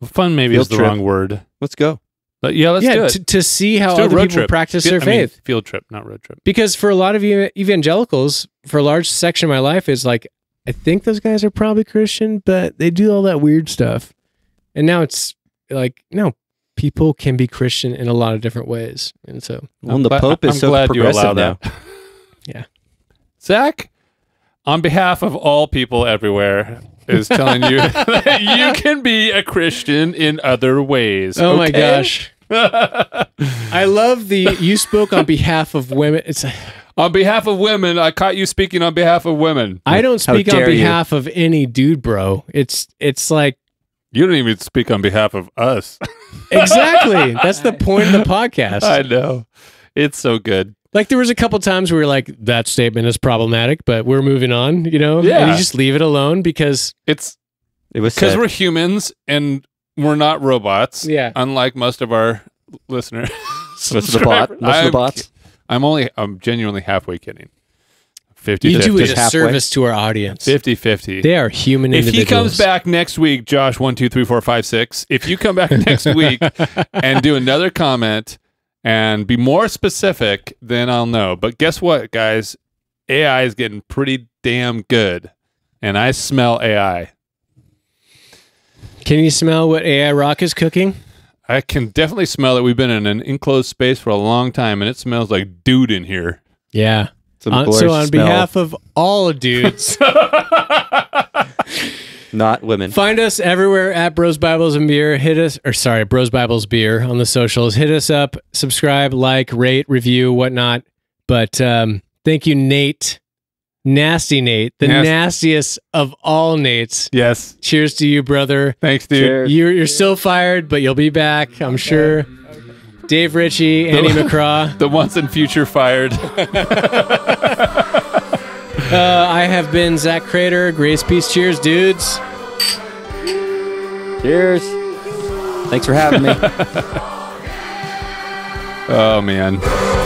Well, fun maybe is the wrong word. Let's go. But yeah, let's yeah, do it. To, to see how other people trip. practice field, their faith. I mean, field trip, not road trip. Because for a lot of evangelicals, for a large section of my life, is like, I think those guys are probably Christian, but they do all that weird stuff. And now it's like, no, people can be Christian in a lot of different ways. And so... Well, the Pope is I'm so glad progressive you allow now. That. Yeah. Zach, on behalf of all people everywhere, is telling you that you can be a Christian in other ways. Oh, okay? My gosh. I love the, you spoke on behalf of women. It's on behalf of women. I caught you speaking on behalf of women. I don't speak on behalf you. of any dude, bro. It's, it's like. You don't even speak on behalf of us. Exactly. That's the point of the podcast. I know. It's so good. Like, there was a couple times we were like, that statement is problematic, but we're moving on, you know? Yeah. And you just leave it alone because... It's... It was Because we're humans and we're not robots. Yeah. Unlike most of our listeners. Most of the, bot, most of the bots. I'm only... I'm genuinely halfway kidding. fifty You do a service to our audience. fifty fifty. They are human if individuals. If he comes back next week, Josh, one, two, three, four, five, six. If you come back next week and do another comment... and be more specific, then I'll know. But guess what, guys? A I is getting pretty damn good. And I smell A I. Can you smell what A I Rock is cooking? I can definitely smell it. We've been in an enclosed space for a long time, and it smells like dude in here. Yeah. On, so on smell. behalf of all dudes. Not women. Find us everywhere at Bros Bibles and Beer. Hit us, or sorry, Bros Bibles Beer on the socials. Hit us up, subscribe, like, rate, review, whatnot. But um, thank you, Nate. Nasty Nate. The Nast nastiest of all Nates. Yes. Cheers to you, brother. Thanks, dude. Cheers. You're, you're still fired, but you'll be back, I'm sure. Okay. Dave Ritchie, Andy the, McCraw. The once and future fired. Uh, I have been Zach Crater. Grace, peace, cheers, dudes. Cheers. Thanks for having me. Oh, man.